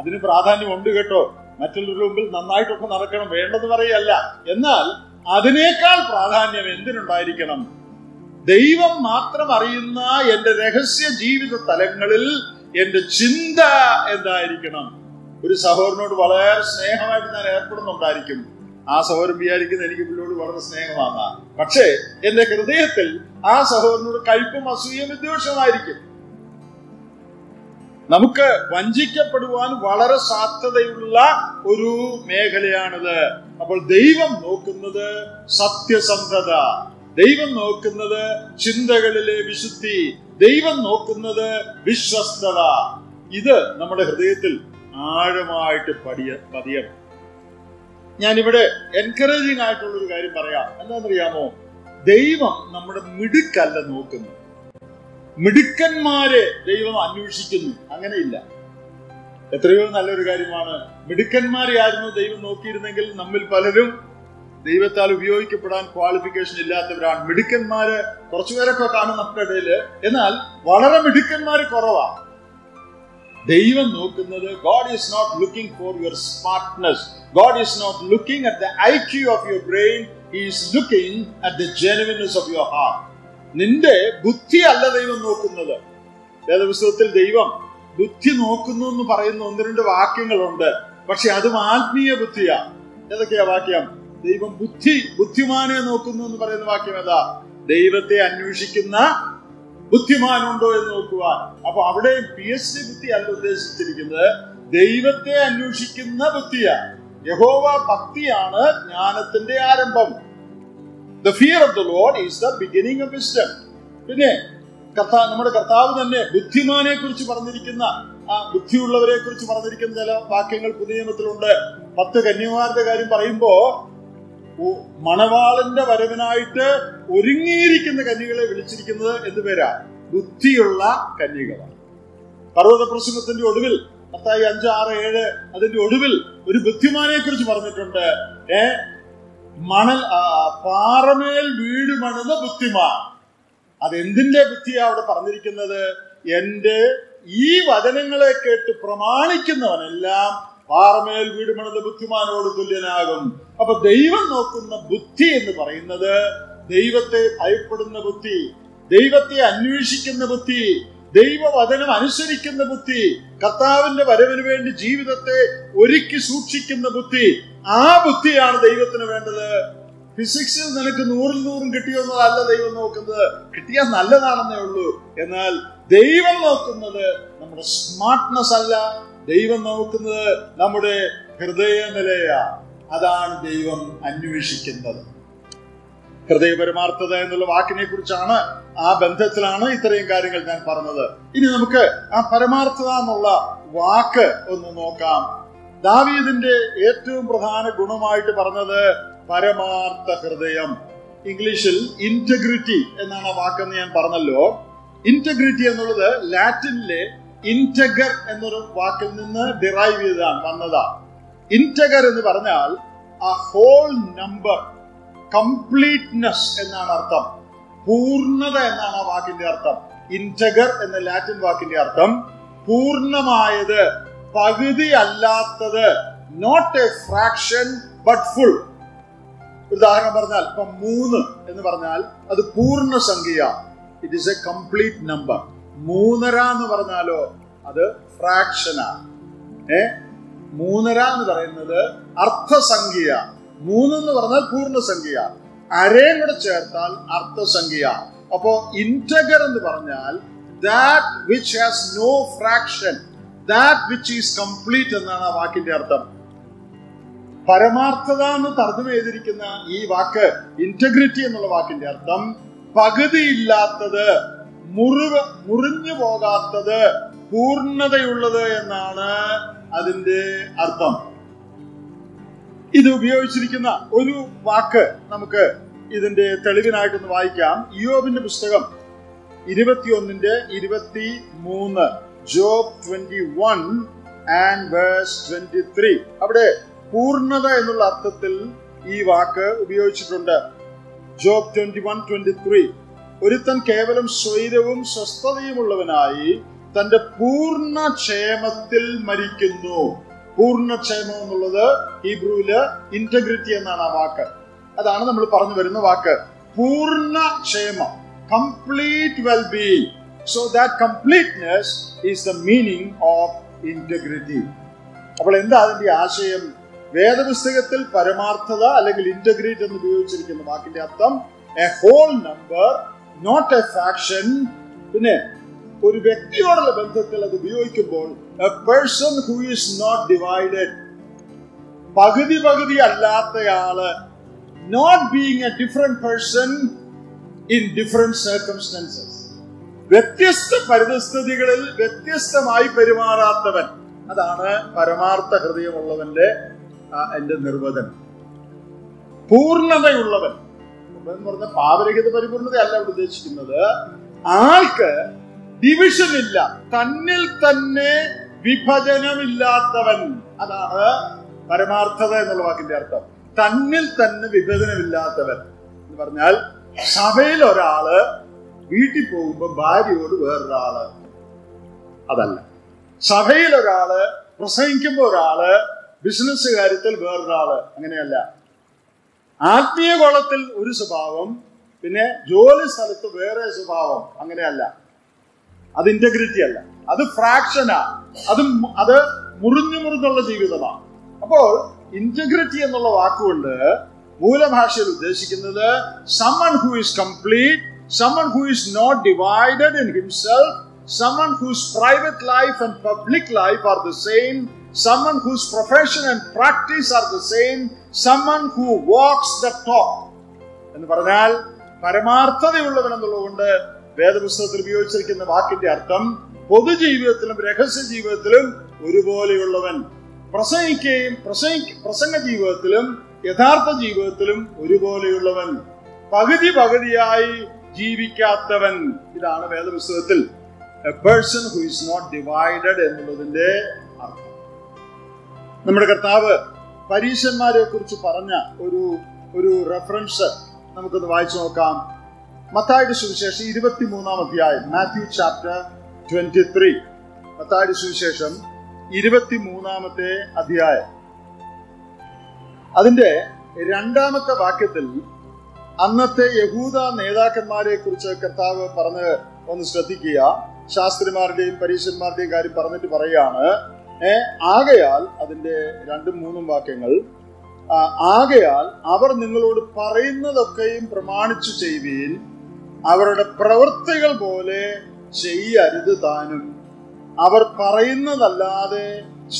അതിന് പ്രാധാന്യമുണ്ട് കേട്ടോ. മറ്റുള്ളവരുടെ മുമ്പിൽ നന്നായിട്ടൊക്കെ നടക്കണം, വേണ്ടെന്ന് പറയല്ല. എന്നാൽ അതിനേക്കാൾ പ്രാധാന്യം എന്തിനുണ്ടായിരിക്കണം? ദൈവം മാത്രം അറിയുന്ന എൻ്റെ രഹസ്യ ജീവിത തലങ്ങളിൽ എൻ്റെ ചിന്ത എന്തായിരിക്കണം? ഒരു സഹോദരനോട് വളരെ സ്നേഹമായിട്ട് ഞാൻ ഏർപ്പെടുന്നുണ്ടായിരിക്കും. ആ സഹോദരൻ വിചാരിക്കുന്നത് എനിക്ക് പിള്ളോട് വളരെ സ്നേഹമാണ്, പക്ഷേ എന്റെ ഹൃദയത്തിൽ ആ സഹോദരനോട് കയ്പും അസൂയയും വിദ്വേഷമായിരിക്കും. നമുക്ക് വഞ്ചിക്കപ്പെടുവാൻ വളരെ സാധ്യതയുള്ള ഒരു മേഖലയാണിത്. അപ്പോൾ ദൈവം നോക്കുന്നത് സത്യസന്ധത, ദൈവം നോക്കുന്നത് ചിന്തകളിലെ വിശുദ്ധി, ദൈവം നോക്കുന്നത് വിശ്വസ്തത. ഇത് നമ്മുടെ ഹൃദയത്തിൽ ആഴമായിട്ട് പതിയ പതിയണം. ഞാനിവിടെ എൻകറേജിങ് ആയിട്ടുള്ളൊരു കാര്യം പറയാം. എന്താണെന്നറിയാമോ? ദൈവം നമ്മുടെ മിടുക്കല്ല നോക്കുന്നത്. മിടുക്കന്മാരെ ദൈവം അന്വേഷിക്കുന്നു, അങ്ങനെയില്ല. എത്രയോ നല്ലൊരു കാര്യമാണ്. മിടുക്കന്മാരെ ആയിരുന്നു ദൈവം നോക്കിയിരുന്നെങ്കിൽ നമ്മിൽ പലരും ദൈവത്താൽ ഉപയോഗിക്കപ്പെടാൻ ക്വാളിഫിക്കേഷൻ ഇല്ലാത്തവരാണ്. മിടുക്കന്മാര് കുറച്ചുപേരൊക്കെ കാണും നമ്മുടെ ഇടയില്, എന്നാൽ വളരെ മിടുക്കന്മാര് കുറവാണ്. ദൈവം നോക്കുന്നത്, God is not looking for your smartness. God is not looking at the I Q of your brain. He is looking at the genuineness of your heart. നിന്റെ ബുദ്ധി അല്ല ദൈവം നോക്കുന്നത്. വേദപുസ്തകത്തിൽ ദൈവം ബുദ്ധി നോക്കുന്നു എന്ന് പറയുന്ന ഒന്ന് രണ്ട് വാക്യങ്ങളുണ്ട്, പക്ഷെ അതും ആത്മീയ ബുദ്ധിയാണ്. ഏതൊക്കെയാ വാക്യം? ദൈവം ബുദ്ധി ബുദ്ധിമാനെ നോക്കുന്നു എന്ന് പറയുന്ന വാക്യം ഏതാ? ദൈവത്തെ അന്വേഷിക്കുന്ന ബുദ്ധിമാനുണ്ടോ എന്ന് നോക്കുവാൻ. അപ്പൊ അവിടെ പി എസ് ഡി ബുദ്ധി അല്ല ഉദ്ദേശിച്ചിരിക്കുന്നത്, ദൈവത്തെ അന്വേഷിക്കുന്ന ബുദ്ധിയാണ്. യഹോവ ഭക്തിയാണ് ജ്ഞാനത്തിന്റെ ആരംഭം. The fear of the Lord is the beginning of wisdom. പിന്നെ കർത്താ നമ്മുടെ കർത്താവ് തന്നെ ബുദ്ധിമാനെ കുറിച്ച് പറഞ്ഞിരിക്കുന്ന, ആ ബുദ്ധിയുള്ളവരെ കുറിച്ച് പറഞ്ഞിരിക്കുന്ന ചില വാക്യങ്ങൾ പുതിയ നിയമത്തിലുണ്ട്. പത്ത് കന്യമാരുടെ കാര്യം പറയുമ്പോ മണവാളന്റെ വരവിനായിട്ട് ഒരുങ്ങിയിരിക്കുന്ന കന്യകളെ വിളിച്ചിരിക്കുന്നത് എന്തുപേരാ? ബുദ്ധിയുള്ള കന്യകളാണ്. പർവ്വത പ്രസംഗത്തിന്റെ ഒടുവിൽ കർത്താവ് അഞ്ച് ആറ് ഏഴ് അതിന്റെ ഒടുവിൽ ഒരു ബുദ്ധിമാനെ കുറിച്ച് പറഞ്ഞിട്ടുണ്ട്. ഏ മണൽ പാറമേൽ വീട് മണുന്ന ബുദ്ധിമാൻ. അതെന്തിന്റെ ബുദ്ധിയാ അവിടെ പറഞ്ഞിരിക്കുന്നത്? എന്റെ ഈ വചനങ്ങളെ കേട്ട് പ്രമാണിക്കുന്നവനെല്ലാം പാറമേൽ വീട് മണുന്ന ബുദ്ധിമാനോട് തുല്യനാകും. അപ്പൊ ദൈവം നോക്കുന്ന ബുദ്ധി എന്ന് പറയുന്നത് ദൈവത്തെ ഭയപ്പെടുന്ന ബുദ്ധി, ദൈവത്തെ അന്വേഷിക്കുന്ന ബുദ്ധി, ദൈവവചനം അനുസരിക്കുന്ന ബുദ്ധി, കർത്താവിന്റെ വരവിന് വേണ്ടി ജീവിതത്തെ ഒരുക്കി സൂക്ഷിക്കുന്ന ബുദ്ധി. ആ ബുദ്ധിയാണ് ദൈവത്തിന് വേണ്ടത്. ഫിസിക്സിൽ നിനക്ക് നൂറിൽ നൂറും കിട്ടിയൊന്നതല്ല ദൈവം നോക്കുന്നത്. കിട്ടിയാൽ നല്ലതാണെന്നേ ഉള്ളൂ. എന്നാൽ ദൈവം നോക്കുന്നത് നമ്മുടെ സ്മാർട്ട്നെസ് അല്ല, ദൈവം നോക്കുന്നത് നമ്മുടെ ഹൃദയനിലയാണ്. അതാണ് ദൈവം അന്വേഷിക്കുന്നത്. ഹൃദയപരമാർത്ഥത എന്നുള്ള വാക്കിനെ കുറിച്ചാണ്, ആ ബന്ധത്തിലാണ് ഇത്രയും കാര്യങ്ങൾ ഞാൻ പറഞ്ഞത്. ഇനി നമുക്ക് ആ പരമാർത്ഥത എന്നുള്ള വാക്ക് ഒന്ന് നോക്കാം. ദാവീദിന്റെ ഏറ്റവും പ്രധാന ഗുണമായിട്ട് പറഞ്ഞത് പരമാർത്ഥ ഹൃദയം. ഇംഗ്ലീഷിൽ ഇന്റഗ്രിറ്റി എന്നാണ് ആ വാക്കെന്ന് ഞാൻ പറഞ്ഞല്ലോ. Integrity is Latin integer and derived from integer is a whole number, completeness is a Purnada and Anavakinartham. Integer and the Latin Vakinartham. Purnamaya, Pagidi Allah, not a fraction but full. It is a complete number. Moonara nu parnalo, adu fraction a. Eh? Moonara nu parayunnathu artha sankhya. Moonu nu parnal purna sankhya. Array nu cherthal artha sankhya. Appo integer nu parnal that which has no fraction, that which is complete ennana vaakinte artham. Paramartha nu tarjuma edirikkunna ee vaakku integrity ennulla vaakinte artham പഗതി ഇല്ലാത്തത് മുറിവ് മുറിഞ്ഞു പോകാത്തത് പൂർണ്ണതയുള്ളത് എന്നാണ് അതിന്റെ അർത്ഥം. ഇത് ഉപയോഗിച്ചിരിക്കുന്ന ഒരു വാക്ക് നമുക്ക് ഇതിന്റെ തെളിവിനായിട്ട് ഒന്ന് വായിക്കാം. യോബിന്റെ പുസ്തകം ഇരുപത്തിയൊന്ന് ന്റെ ഇരുപത്തിമൂന്ന് ജോബ് ഇരുപത്തിയൊന്ന് ആൻഡ് വേഴ്സ് ഇരുപത്തിമൂന്ന് അവിടെ പൂർണ്ണത എന്നുള്ള അർത്ഥത്തിൽ ഈ വാക്ക് ഉപയോഗിച്ചിട്ടുണ്ട്. Job ഇരുപത്തിയൊന്ന് ഇരുപത്തിമൂന്ന് ഒരുത്തൻ കേവലം സ്വൈരവും സ്വസ്ഥതയുമുള്ളവനായി തന്റെ പൂർണ്ണക്ഷേമത്തിൽ മരിക്കുന്നു. പൂർണ്ണക്ഷേമം എന്നുള്ളത് ഹീബ്രുവിലെ ഇന്റഗ്രിറ്റി എന്നാണ് ആ വാക്ക്. അതാണ് നമ്മൾ പറഞ്ഞു വരുന്ന വാക്ക്. പൂർണ്ണക്ഷേമം, complete wellbeing. So that completeness is the meaning of integrity. അപ്പോൾ എന്താ അതിന്റെ ആശയം? വേദപുസ്തകത്തിൽ പരമാർത്ഥത അല്ലെങ്കിൽ ഇന്റഗ്രേറ്റ് എന്ന് ഉപയോഗിച്ചിരിക്കുന്ന വാക്കിന്റെ അർത്ഥം a whole number, not a fraction. പിന്നെ ഒരു വ്യക്തിയോടുള്ള ബന്ധത്തിൽ അത് ഉപയോഗിക്കുമ്പോൾ a person who is not divided, പകുതി പകുതി അല്ലാത്തയാള്, not being a different person in different circumstances, വ്യത്യസ്ത പരിതസ്ഥിതികളിൽ വ്യത്യസ്തമായി പെരുമാറാത്തവൻ. അതാണ് പരമാർത്ഥ ഹൃദയമുള്ളവന്റെ എന്റെ നിർവചനം. പൂർണ്ണതയുള്ളവൻ എന്ന് പറഞ്ഞ പാവരഹിത പരിപൂർണതയല്ല ഇവിടെ ഉദ്ദേശിക്കുന്നത്. ആൾക്ക് ഡിവിഷൻ ഇല്ല, തന്നിൽ തന്നെ വിഭജനമില്ലാത്തവൻ. അതാണ് പരമാർത്ഥത എന്നുള്ള വാക്കിന്റെ അർത്ഥം. തന്നിൽ തന്നെ വിഭജനമില്ലാത്തവൻ എന്ന് പറഞ്ഞാൽ സഭയിൽ ഒരാള് വീട്ടിൽ പോകുമ്പോ ഭാര്യയോട് വേറൊരാള്, അതല്ല. സഭയിൽ ഒരാള് പ്രസംഗിക്കുമ്പോ ഒരാള്, ബിസിനസ് കാര്യത്തിൽ വേറൊരാള്, അങ്ങനെയല്ല. ആത്മീയ കോളത്തിൽ ഒരു സ്വഭാവം, പിന്നെ ജോലി സ്ഥലത്ത് വേറെ സ്വഭാവം, അങ്ങനെയല്ല. അത് ഇന്റഗ്രിറ്റി അല്ല, അത് ഫ്രാക്ഷനാ. അത് അത് മുറിഞ്ഞു മുറിഞ്ഞുള്ള ജീവിതമാണ്. അപ്പോൾ ഇന്റഗ്രിറ്റി എന്നുള്ള വാക്കുകൊണ്ട് മൂലഭാഷയിൽ ഉദ്ദേശിക്കുന്നത് someone who is complete, someone who is not divided in himself, someone whose private life and public life are the same, someone whose profession and practice are the same, someone who walks the talk. എന്ന് പറഞ്ഞാൽ പരമാർത്ഥതയുള്ളവൻ എന്നുള്ളതുകൊണ്ട് വേദപുസ്തകത്തിൽ ഉപയോഗിച്ചിരിക്കുന്ന വാക്കിന്റെ അർത്ഥം പൊതുജീവിതത്തിലും രഹസ്യ ജീവിതത്തിലും ഒരുപോലെയുള്ളവൻ, പ്രസംഗിക്കുകയും പ്രസംഗ ജീവിതത്തിലും യഥാർത്ഥ ജീവിതത്തിലും ഒരുപോലെയുള്ളവൻ, പകുതി പകുതിയായി ജീവിക്കാത്തവൻ. ഇതാണ് വേദപുസ്തകത്തിൽ a person who is not divided എന്നുള്ളതിന്റെ അർത്ഥം. നമ്മുടെ കർത്താവ് പരീശന്മാരെ കുറിച്ച് പറഞ്ഞ ഒരു ഒരു റെഫറൻസ് നമുക്കൊന്ന് വായിച്ചു നോക്കാം. മത്തായിയുടെ സുവിശേഷം ഇരുപത്തിമൂന്നാം അധ്യായം, മാത്യു ചാപ്റ്റർ ഇരുപത്തിമൂന്ന്. മത്തായിയുടെ സുവിശേഷം ഇരുപത്തിമൂന്നാമത്തെ അധ്യായം അതിന്റെ രണ്ടാമത്തെ വാക്യത്തിൽ അന്നത്തെ യഹൂദ നേതാക്കന്മാരെ കുറിച്ച് കർത്താവ് പറഞ്ഞ് ഒന്ന് ശ്രദ്ധിക്കുക. ശാസ്ത്രിമാരുടെയും പരീശന്മാരുടെയും കാര്യം പറഞ്ഞിട്ട് പറയുകയാണ്. ആകയാൽ അതിന്റെ രണ്ടും മൂന്നും വാക്യങ്ങൾ, ആകയാൽ അവർ നിങ്ങളോട് പറയുന്നതൊക്കെയും പ്രമാണിച്ചു ചെയ്യുവീൻ, അവരുടെ പ്രവൃത്തികൾ പോലെ ചെയ്യരുത് താനും, അവർ പറയുന്നതല്ലാതെ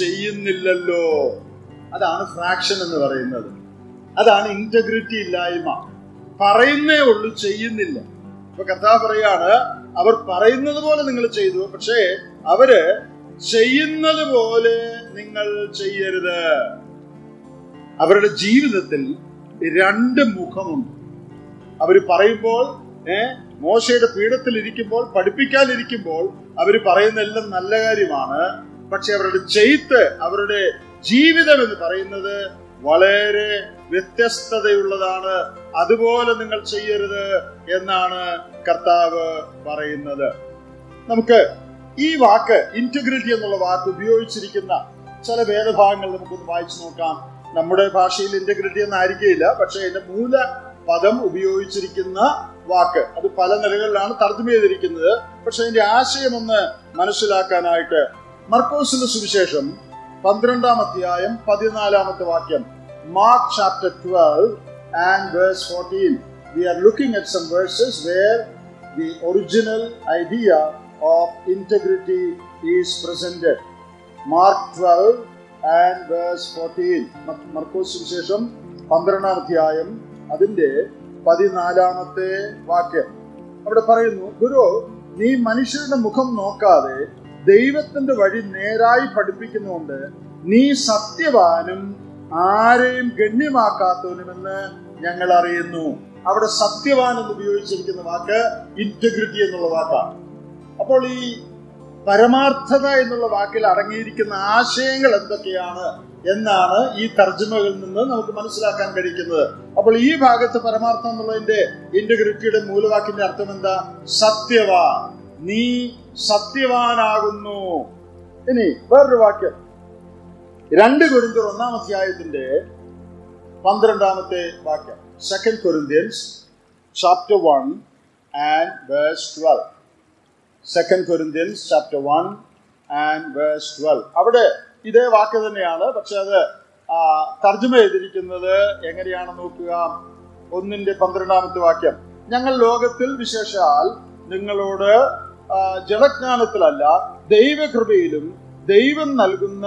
ചെയ്യുന്നില്ലല്ലോ. അതാണ് ഫ്രാക്ഷൻ എന്ന് പറയുന്നത്. അതാണ് ഇന്റഗ്രിറ്റി ഇല്ലായ്മ. പറയുന്നേ ഉള്ളൂ, ചെയ്യുന്നില്ല. ഇപ്പൊ കർത്താവ് പറയാണ്, അവർ പറയുന്നത് പോലെ നിങ്ങൾ ചെയ്തു, പക്ഷേ അവര് ചെയ്യുന്നത് പോലെ നിങ്ങൾ ചെയ്യരുത്. അവരുടെ ജീവിതത്തിൽ രണ്ട് മുഖമുണ്ട്. അവര് പറയുമ്പോൾ ഏഹ് മോശയുടെ പീഠത്തിലിരിക്കുമ്പോൾ, പഠിപ്പിക്കാനിരിക്കുമ്പോൾ അവർ പറയുന്നെല്ലാം നല്ല കാര്യമാണ്. പക്ഷെ അവരുടെ ചെയ്ത്ത്, അവരുടെ ജീവിതം എന്ന് പറയുന്നത് വളരെ വ്യത്യസ്തതയുള്ളതാണ്. അതുപോലെ നിങ്ങൾ ചെയ്യരുത് എന്നാണ് കർത്താവ് പറയുന്നത്. നമുക്ക് ഈ വാക്ക് ഇന്റഗ്രിറ്റി എന്നുള്ള വാക്ക് ഉപയോഗിച്ചിരിക്കുന്ന ചില വേദഭാഗങ്ങൾ നമുക്കൊന്ന് വായിച്ചു നോക്കാം. നമ്മുടെ ഭാഷയിൽ ഇന്റഗ്രിറ്റി എന്നായിരിക്കില്ല, പക്ഷെ അതിന്റെ മൂല പദം ഉപയോഗിച്ചിരിക്കുന്ന വാക്ക് അത് പല നിലകളിലാണ് തർജ്ജമ ചെയ്തിരിക്കുന്നത്. പക്ഷെ അതിന്റെ ആശയം ഒന്ന് മനസ്സിലാക്കാനായിട്ട് മർക്കോസിന്റെ സുവിശേഷം പന്ത്രണ്ടാം അധ്യായം പതിനാലാമത്തെ വാക്യം, Mark chapter twelve and verse fourteen. We are looking at some verses where the original idea of integrity is presented. Mark twelve and verse fourteen. Markos Vishesham പന്ത്രണ്ടാം അധ്യായം അതിന്റെ പതിനാലാമത്തെ വാക്യം. അവിടെ പറയുന്നു, ഗുരു, നീ മനുഷ്യരുടെ മുഖം നോക്കാതെ ദൈവത്തിന്റെ വഴി നേരായി പഠിപ്പിക്കുന്നുകൊണ്ട് നീ സത്യവാനും ആരെയും ഗണ്യമാക്കാത്തവനുമെന്ന് ഞങ്ങൾ അറിയുന്നു. അവിടെ സത്യവാൻ എന്ന് ഉപയോഗിച്ചിരിക്കുന്ന വാക്ക് ഇന്റഗ്രിറ്റി എന്നുള്ള വാക്കാണ്. അപ്പോൾ ഈ പരമാർത്ഥത എന്നുള്ള വാക്കിൽ അടങ്ങിയിരിക്കുന്ന ആശയങ്ങൾ എന്തൊക്കെയാണ് എന്നാണ് ഈ തർജ്ജമകളിൽ നിന്ന് നമുക്ക് മനസ്സിലാക്കാൻ കഴിയുന്നത്. അപ്പോൾ ഈ ഭാഗത്ത് പരമാർത്ഥം എന്നുള്ളതിന്റെ, ഇന്റഗ്രിറ്റിയുടെ മൂലവാക്കിന്റെ അർത്ഥം എന്താ? സത്യവാൻ. നീ സത്യവാനാകുന്നു. ഇനി വേറൊരു വാക്യം, രണ്ട് കൊരിന്ത്യർ ഒന്നാം അധ്യായത്തിന്റെ പന്ത്രണ്ടാമത്തെ വാക്യം. Second Corinthians chapter one and verse twelve. Second Corinthians chapter one and verse twelve. അവിടെ ഇതേ വാക്ക് തന്നെയാണ്, പക്ഷെ അത് തർജ്ജമ ചെയ്തിരിക്കുന്നത് എങ്ങനെയാണെന്ന് നോക്കുക. ഒന്നിന്റെ പന്ത്രണ്ടാമത്തെ വാക്യം, ഞങ്ങൾ ലോകത്തിൽ വിശേഷാൽ നിങ്ങളോട് ജഡജ്ഞാനത്തിലല്ല ദൈവകൃപയിലും ദൈവം നൽകുന്ന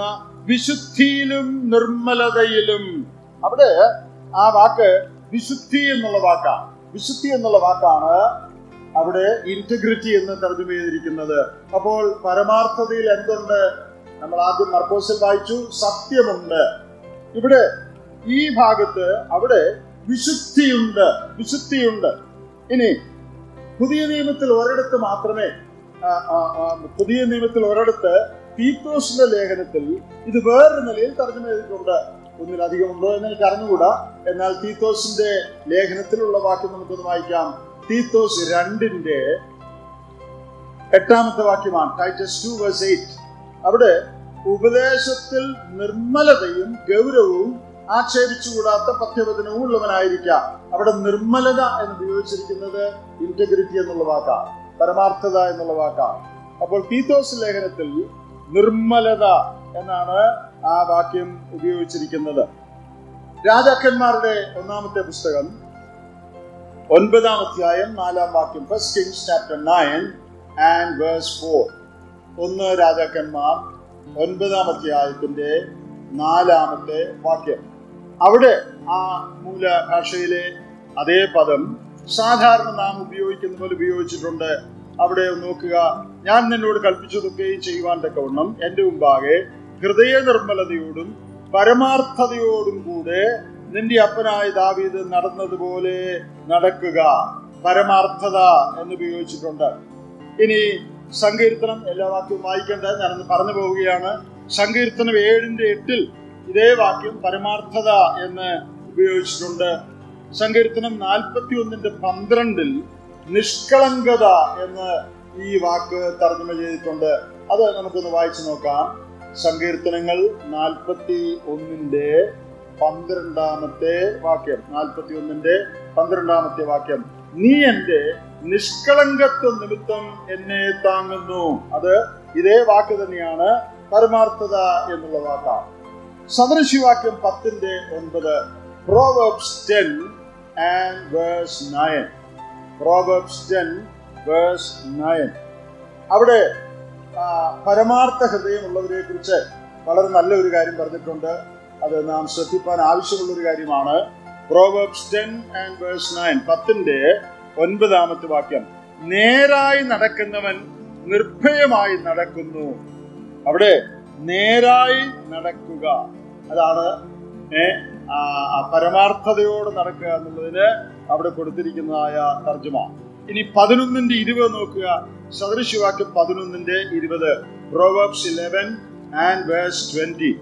വിശുദ്ധിയിലും നിർമ്മലതയിലും. അവിടെ ആ വാക്ക് വിശുദ്ധി എന്നുള്ള വാക്കാണ്. വിശുദ്ധി എന്നുള്ള വാക്കാണ് അവിടെ ഇന്റഗ്രിറ്റി എന്ന് തർജ്ജമ ചെയ്തിരിക്കുന്നത്. അപ്പോൾ പരമാർത്ഥതയിൽ എന്തുണ്ട്? നമ്മൾ ആദ്യം മർക്കോസിൽ വായിച്ചു, സത്യമുണ്ട്. ഇവിടെ ഈ ഭാഗത്ത് അവിടെ വിശുദ്ധിയുണ്ട്, വിശുദ്ധിയുണ്ട്. ഇനി പുതിയ നിയമത്തിൽ ഒരിടത്ത് മാത്രമേ, പുതിയ നിയമത്തിൽ ഒരിടത്ത് തീത്തോസിന്റെ ലേഖനത്തിൽ ഇത് വേറൊരു നിലയിൽ തർജ്ജമ ചെയ്തിട്ടുണ്ട്. ഒന്നിലധികം ഉണ്ടോ എന്ന് എനിക്ക് അറിഞ്ഞുകൂടാ. എന്നാൽ തീത്തോസിന്റെ ലേഖനത്തിലുള്ള വാക്യം നമുക്കൊന്ന് വായിക്കാം. തീത്തോസ് രണ്ടിന്റെ എട്ടാമത്തെ വാക്യമാണ്, ടൈറ്റസ് ടു വേഴ്സ് എയ്റ്റ്. അവിടെ ഉപദേശത്തിൽ നിർമ്മലതയും ഗൗരവവും ആക്ഷേപിച്ചുകൂടാത്ത പഥ്യവചനവും ഉള്ളവനായിരിക്കാം. അവിടെ നിർമ്മലത എന്ന് ഉപയോഗിച്ചിരിക്കുന്നത് ഇന്റഗ്രിറ്റി എന്നുള്ള വാക്കാണ്, പരമാർത്ഥത എന്നുള്ള വാക്കാണ്. അപ്പോൾ തീത്തോസ് ലേഖനത്തിൽ നിർമ്മലത എന്നാണ് ആ വാക്യം ഉപയോഗിച്ചിരിക്കുന്നത്. രാജാക്കന്മാരുടെ ഒന്നാമത്തെ പുസ്തകം ഒൻപതാം അധ്യായം നാലാം വാക്യം, first Kings chapter nine and verse four. ഒന്ന് രാജാക്കന്മാർ ഒൻപതാം അധ്യായത്തിന്റെ നാലാമത്തെ വാക്യം. അവിടെ ആ മൂല ഭാഷയിലെ അതേ പദം സാധാരണ നാം ഉപയോഗിക്കുന്ന പോലെ ഉപയോഗിച്ചിട്ടുണ്ട്. അവിടെ നോക്കുക, ഞാൻ നിന്നോട് കൽപ്പിച്ചതൊക്കെയും ചെയ്യുവാൻ തക്കവണ്ണം എന്റെ മുമ്പാകെ ഹൃദയ നിർമ്മലതയോടും പരമാർത്ഥതയോടും കൂടെ നിന്റെ അപ്പനായ ദാവീദ് നടന്നതുപോലെ നടക്കുക. പരമാർത്ഥത എന്ന് ഉപയോഗിച്ചിട്ടുണ്ട്. ഇനി സങ്കീർത്തനം, എല്ലാ വാക്യവും വായിക്കേണ്ട, ഞാനൊന്ന് പറഞ്ഞു പോവുകയാണ്. സങ്കീർത്തനം ഏഴിന്റെ എട്ടിൽ ഇതേ വാക്യം പരമാർത്ഥത എന്ന് ഉപയോഗിച്ചിട്ടുണ്ട്. സങ്കീർത്തനം നാൽപ്പത്തി ഒന്നിന്റെ പന്ത്രണ്ടിൽ നിഷ്കളങ്കത എന്ന് ഈ വാക്ക് തർജ്ജമ ചെയ്തിട്ടുണ്ട്. അത് നമുക്കൊന്ന് വായിച്ചു നോക്കാം. സങ്കീർത്തനങ്ങൾ നാൽപ്പത്തി ഒന്നിന്റെ പന്ത്രണ്ടാമത്തെ വാക്യം, നാൽപ്പത്തി ഒന്നിന്റെ പന്ത്രണ്ടാമത്തെ വാക്യം, നീ എന്റെ നിഷ്കളങ്കത്വ നിമിത്തം എന്നെ താങ്ങുന്നു. അത് ഇതേ വാക്ക് തന്നെയാണ്, പരമാർത്ഥത എന്നുള്ള വാക്കാണ്. സദൃശിവാക്യം പത്തിന്റെ ഒൻപത്, Proverbs ten and verse nine. Proverbs ten verse nine. അവിടെ പരമാർത്ഥ ഹൃദയമുള്ളവരെ കുറിച്ച് വളരെ നല്ലൊരു കാര്യം പറഞ്ഞിട്ടുണ്ട്. അത് നാം ശ്രദ്ധിക്കാൻ ആവശ്യമുള്ളൊരു കാര്യമാണ്. Proverbs ten and verse nine, പത്തിന്റെ ഒൻപതാമത്തെ വാക്യം, നേരായി നടക്കുന്നവൻ നിർഭയമായി നടക്കുന്നു. അവിടെ നേരായി നടക്കുക, അതാണ് പരമാർത്ഥതയോട് നടക്കുക എന്നുള്ളതിന് അവിടെ കൊടുത്തിരിക്കുന്നതായ തർജ്ജമ. ini Padunundan di iribal nokya. Sadrishivakku Padunundan de iribal. Proverbs eleven and verse twenty.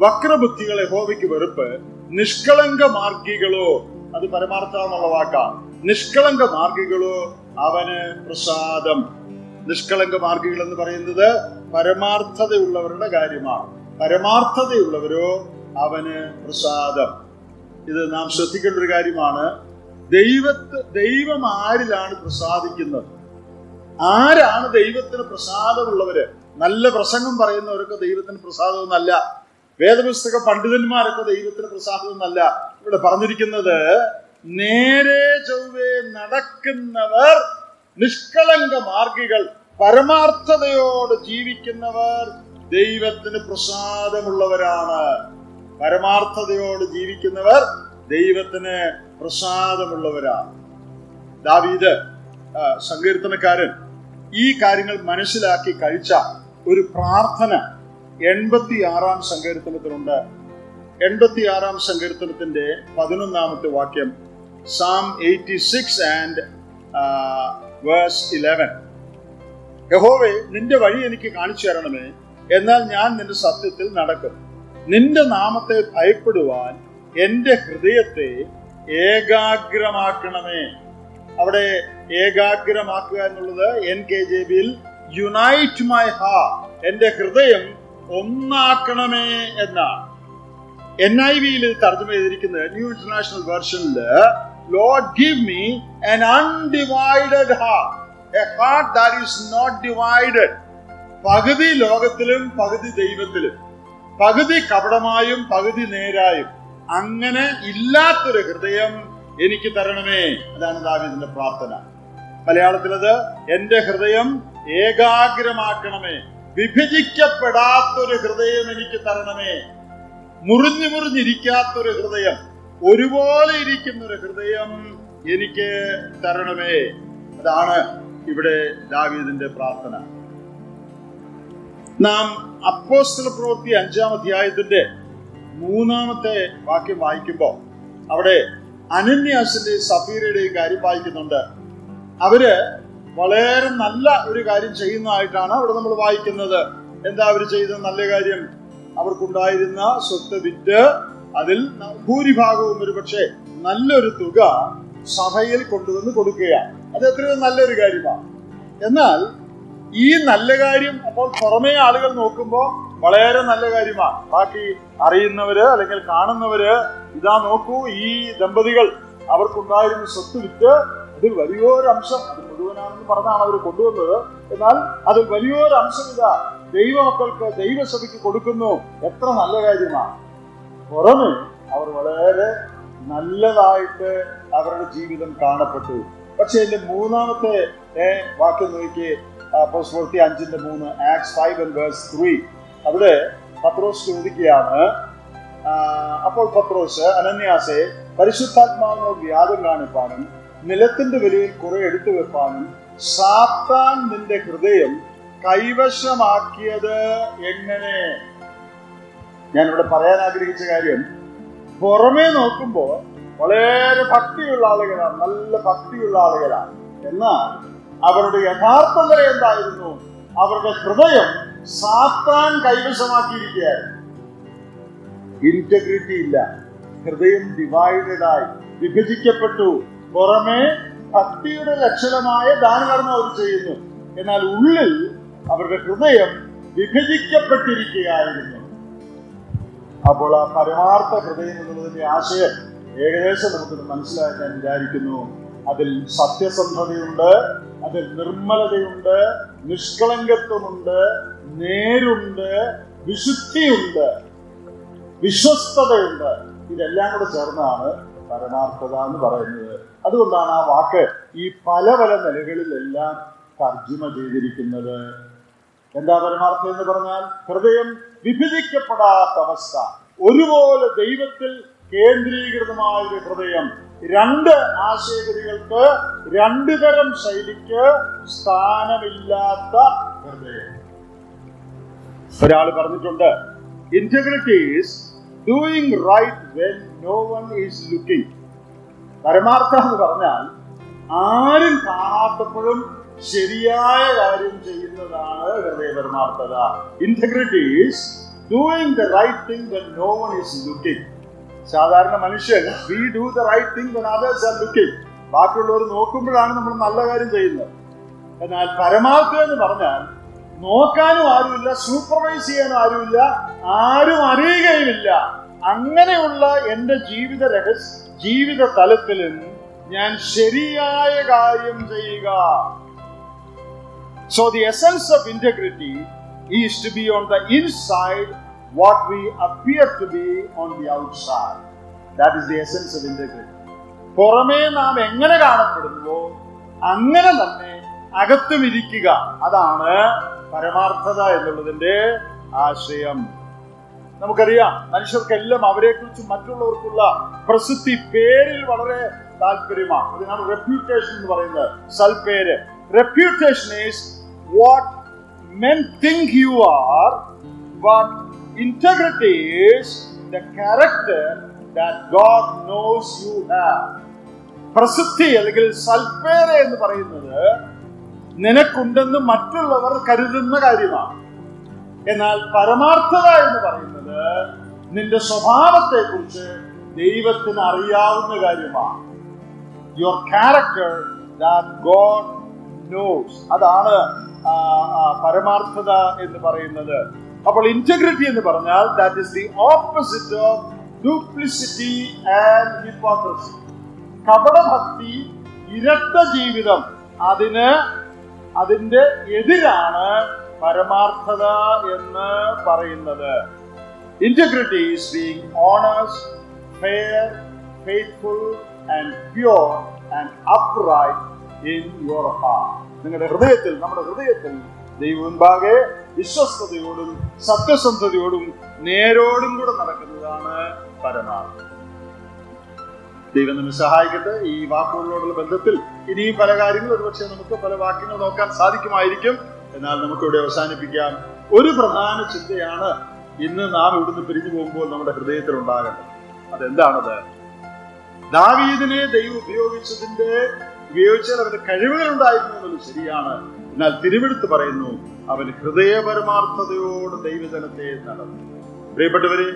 Vakra buttigalai hovikku varuppa. Nishkalanga margigalo. Adu paramartha malavaka. Nishkalanga margigalo. Avane prasadam. Nishkalanga margigal ennu parayunnathu paramarthathayullavarude karyamaanu. Paramarthathayullavaro avane prasadam. Idu naam shrathikkana oru karyamaanu. Devat, Devam Arilan Prasadikin. Ara Devat and Prasada will love it. Nalla Prasangam Paranaka, the Evathan Prasada Nalla. Where the Mustaka Pandadan Maraka, the Evathan Prasada Nalla. But a Pandarikin there, Nere Jove Nadakan Navar, Nishkalanga Markigal, Paramartha the old Jeevikin Navar, Devathan Prasada Mullavarana, Paramartha the old Jeevikin Navar. Devatane Prasada Mullavera Davida Sangirtanakaran E. Karinal Manasilaki Karicha Uri Prathana Enbati Aram Sangirtanatunda Enbati Aram Sangirtanatande Padunamata Vakyam Psalm eighty-six and uh, verse eleven Yehove Ninda Vari and Kikanicharaname Enal Nyan in the Satyatil Nadakar Ninda Namate Aipuduan Ende Hridayate Egagramakraname. Avade Egagramakranula, N K J will unite my heart. Ende Hridayam Omnakraname Edna. N I V will Tarjamedic in the New International Version there. Lord, give me an undivided heart. A heart that is not divided. Pagadi Logatilum, Pagadi Devatilum. Pagadi Kabadamayum, Pagadi Nerayum. Angana Illatur Hridayam, Enikitaraname, Danavi in the Pratana. Malayalatilada, Ende Hridayam, Egagramakaname, Vipijika Padatur Hridayam, Enikitaraname, Muruni Muruni Rikatur Hridayam, Urivoli Rikim Hridayam, Enike Taraname, Dana, Ibade David in the Pratana. Nam Apostle Proti and Jamatia the day. Munamate Vaki Vaikibo. Avade Ananias is superior Gari Vaikinunda. Avade Valer Nalla regarding Chahina Itana, or the Mulvaik another, and the average is an allegarium. Our Kundaidina, Sutta Vidder, Adil, Puribago Muribache, Nalla Rituga, Sahail Kundu Kodukea, and the three Nalla regariba. Enal E. Nallegarium upon Forme Allegal Nokumbo. Palayaran Allegarima, Paki, Arin Navara, Legal Kanan Navara, Idan Oku, E. Dambadigal, our Kundai in Sotu Victor, the Varior Amsa, the Muduan Parana, the Kodur, and all the Varior Amsa, the Eva Kalka, the Eva Saviki Kodukuno, Etran Allegarima. For only our Valere, Nalla, our G with Kana Patu. But say the Munate, eh, Vakanuke, Postworthy Anjin the Moon, Acts five and verse three. Abdul Patros to the Kiana Apol Patros, Anania say, Parishutat Mano, the other Ranapanum, Niletan the Vilil Korea editor Panum, Satan Ninde Kurdeum, Kaivasha Makia the Egnane Yanada Parana Grigarium, Boromen Okumbo, Valer Patti Lalagana, Nalla Patti Lalagana, and now Abadu Yakarpale and I don't know, Abadu Kurdeum. Satan Kaivashamaki repair. Integrity illa. Hridayam divided eye. Vipijikapatu. Porame, Patti or Lachalamaya, Danavarma Uchayu. In a will, our Hridayam, Vipijikapati repair. Abola Paramartha Hridayam, the Asher, Egres and the Mansla and Darikino. Adil Satya Sandhayunda, Adil Nirmala Deunda, Nishkalangatunda. Nerunda, Vishutiunda, Vishustadunda, in a land of Jarna, Paranarthadan, Baranu, Adulana Waka, E. Palavala, the regular land, Tarjima Jedirik another, and the Paranartha in the Baranan, Herdem, Vipidikapada Tavasta, Uruvo, the Devatil, Kendrigar the Mal, the Herdem, Randa Asegrialka, Randidaram Saidika, Stana Villata, Herdem. Integrity is doing right when no one is looking. Paramartha ആരും കാണാത്തപ്പോഴും ശരിയായ കാര്യം ചെയ്യുന്നതാണ് ഹൃദയപരമാർത്ഥത. Integrity is doing the right thing when no one is looking. സാധാരണ മനുഷ്യൻ we do the right thing when others are looking. ബാക്കിയുള്ളവർ നോക്കുമ്പോഴാണ് നമ്മൾ നല്ല കാര്യം ചെയ്യുന്നത്. എന്നാൽ പരമാർത്ഥം എന്ന് പറഞ്ഞാൽ നോക്കാനും ആരുമില്ല, സൂപ്പർവൈസ് ചെയ്യാനും ആരുമില്ല, ആരും അറിയുകയുമില്ല. അങ്ങനെയുള്ള എൻ്റെ ജീവിത രഹസ്യ ജീവിത തലത്തിലും ഞാൻ ശരിയായ കാര്യം ചെയ്യുക. So the essence of integrity is to be on the inside what we appear to be on the outside. That is the essence of integrity. പുറമേ നാം എങ്ങനെ കാണപ്പെടുന്നുവോ അങ്ങനെ തന്നെ അകത്തുമിരിക്കുക, അതാണ് പരമാർത്ഥത എന്നുള്ളതിൻ്റെ ആശയം. നമുക്കറിയാം, മനുഷ്യർക്കെല്ലാം അവരെക്കുറിച്ച് മറ്റുള്ളവർക്കുള്ള പ്രസിദ്ധി, പേരിൽ വളരെ താല്പര്യമാണ്. അതിനാണ് റെപ്യൂട്ടേഷൻ എന്ന് പറയുന്നത്, സൽപ്പേര്. Reputation is what men think you are, but integrity is the character that God knows you have. പ്രസിദ്ധി അല്ലെങ്കിൽ സൽപ്പേര് എന്ന് പറയുന്നത് നിനക്കുണ്ടെന്ന് മറ്റുള്ളവർ കരുതുന്ന കാര്യമാണ്. എന്നാൽ പരമാർത്ഥത എന്ന് പറയുന്നത് നിന്റെ സ്വഭാവത്തെ കുറിച്ച് ദൈവത്തിന് അറിയാവുന്ന കാര്യമാണ്. Your character that God knows, അതാണ് പരമാർത്ഥത എന്ന് പറയുന്നത്. അപ്പോൾ ഇന്റഗ്രിറ്റി എന്ന് പറഞ്ഞാൽ that is the opposite of duplicity and hypocrisy. കപടഭക്തി, ഇരട്ട ജീവിതം, അതിന് അതിന്റെ എതിരാണ് പരമാർത്ഥത എന്ന് പറയുന്നത്. Integrity is being honest, fair, faithful and pure and upright in your heart. നിങ്ങളുടെ ഹൃദയത്തിൽ, നമ്മുടെ ഹൃദയത്തിൽ ദൈവമുൻപാകെ വിശ്വസ്തയോടും സത്യസന്ധതയോടും നേരോടും കൂടെ നടക്കുന്നതാണ് പരമാർത്ഥം. ദൈവം നമ്മെ സഹായിക്കട്ടെ. ഈ വാക്കുകളോടുള്ള ബന്ധത്തിൽ ഇനിയും പല കാര്യങ്ങൾ, ഒരുപക്ഷെ നമുക്ക് പല വാക്യങ്ങൾ നോക്കാൻ സാധിക്കുമായിരിക്കും. എന്നാൽ നമുക്കിവിടെ അവസാനിപ്പിക്കാം. ഒരു പ്രധാന ചിന്തയാണ് ഇന്ന് നാം ഇവിടുന്ന് പിരിഞ്ഞു പോകുമ്പോൾ നമ്മുടെ ഹൃദയത്തിൽ ഉണ്ടാകേണ്ടത്. അതെന്താണത്? ദാവീദിനെ ദൈവം ഉപയോഗിച്ചതിന്റെ ഉപയോഗിച്ചാൽ അവന്റെ കഴിവുകൾ ഉണ്ടായിരുന്നു എന്നുള്ളത് ശരിയാണ്. എന്നാൽ തിരുവെടുത്ത് പറയുന്നു, അവൻ ഹൃദയപരമാർത്ഥതയോട് ദൈവജനത്തെ നടന്നു. പ്രിയപ്പെട്ടവരെ,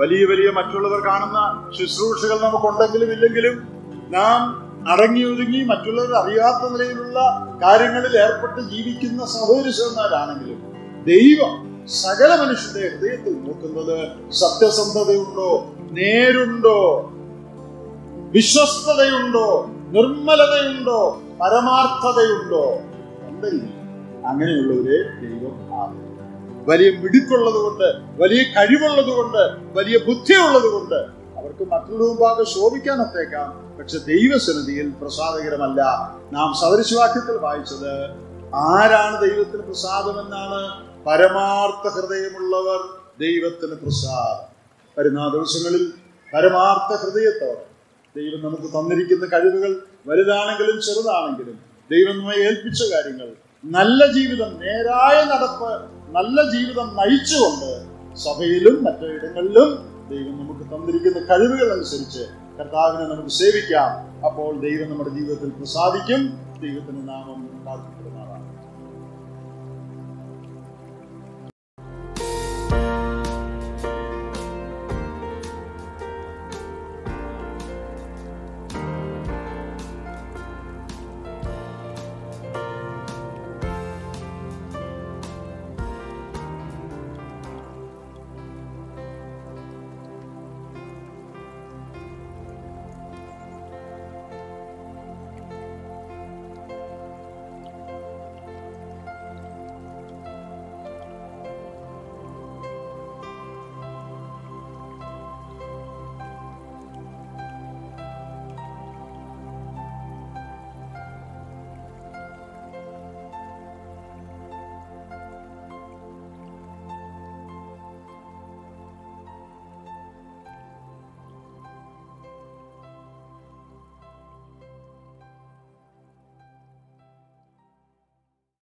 വലിയ വലിയ മറ്റുള്ളവർ കാണുന്ന ശുശ്രൂഷകൾ നമുക്കുണ്ടെങ്കിലും ഇല്ലെങ്കിലും നാം അടങ്ങിയൊതുങ്ങി മറ്റുള്ളവർ അറിയാത്ത നിലയിലുള്ള കാര്യങ്ങളിൽ ഏർപ്പെട്ട് ജീവിക്കുന്ന സഹോദര സഹോദരന്മാരാണെങ്കിലും ദൈവം സകല മനുഷ്യന്റെ ഹൃദയത്തിൽ നോക്കുന്നത് സത്യസന്ധതയുണ്ടോ, നേരുണ്ടോ, വിശ്വസ്തതയുണ്ടോ, നിർമ്മലതയുണ്ടോ, പരമാർത്ഥതയുണ്ടോ. ഉണ്ടെങ്കിൽ അങ്ങനെയുള്ളവരെ ദൈവം ആദരിക്കും. വലിയ മിടുക്കുള്ളത് കൊണ്ട്, വലിയ കഴിവുള്ളത് കൊണ്ട്, വലിയ ബുദ്ധിയുള്ളത് കൊണ്ട് അവർക്ക് മറ്റുള്ളവർ മുമ്പാകെ ശോഭിക്കാനത്തേക്കാം, പക്ഷെ ദൈവസന്നിധിയിൽ പ്രസാദകരമല്ല. നാം സദൃശവാക്യത്തിൽ വായിച്ചത് ആരാണ് ദൈവത്തിന് പ്രസാദമെന്നാണ്? പരമാർത്ഥ ഹൃദയമുള്ളവർ ദൈവത്തിന് പ്രസാദം. വരുന്ന ദിവസങ്ങളിൽ പരമാർത്ഥ ഹൃദയത്തോടെ ദൈവം നമുക്ക് തന്നിരിക്കുന്ന കഴിവുകൾ, വലുതാണെങ്കിലും ചെറുതാണെങ്കിലും, ദൈവം നമ്മെ ഏൽപ്പിച്ച കാര്യങ്ങൾ, നല്ല ജീവിതം, നേരായ നടപ്പ്, നല്ല ജീവിതം നയിച്ചുകൊണ്ട് സഭയിലും മറ്റിടങ്ങളിലും ദൈവം നമുക്ക് തന്നിരിക്കുന്ന കഴിവുകൾ അനുസരിച്ച് കർത്താവിനെ നമുക്ക് സേവിക്കാം. അപ്പോൾ ദൈവം നമ്മുടെ ജീവിതത്തിൽ പ്രസാദിക്കും. ദൈവത്തിന്റെ നാമം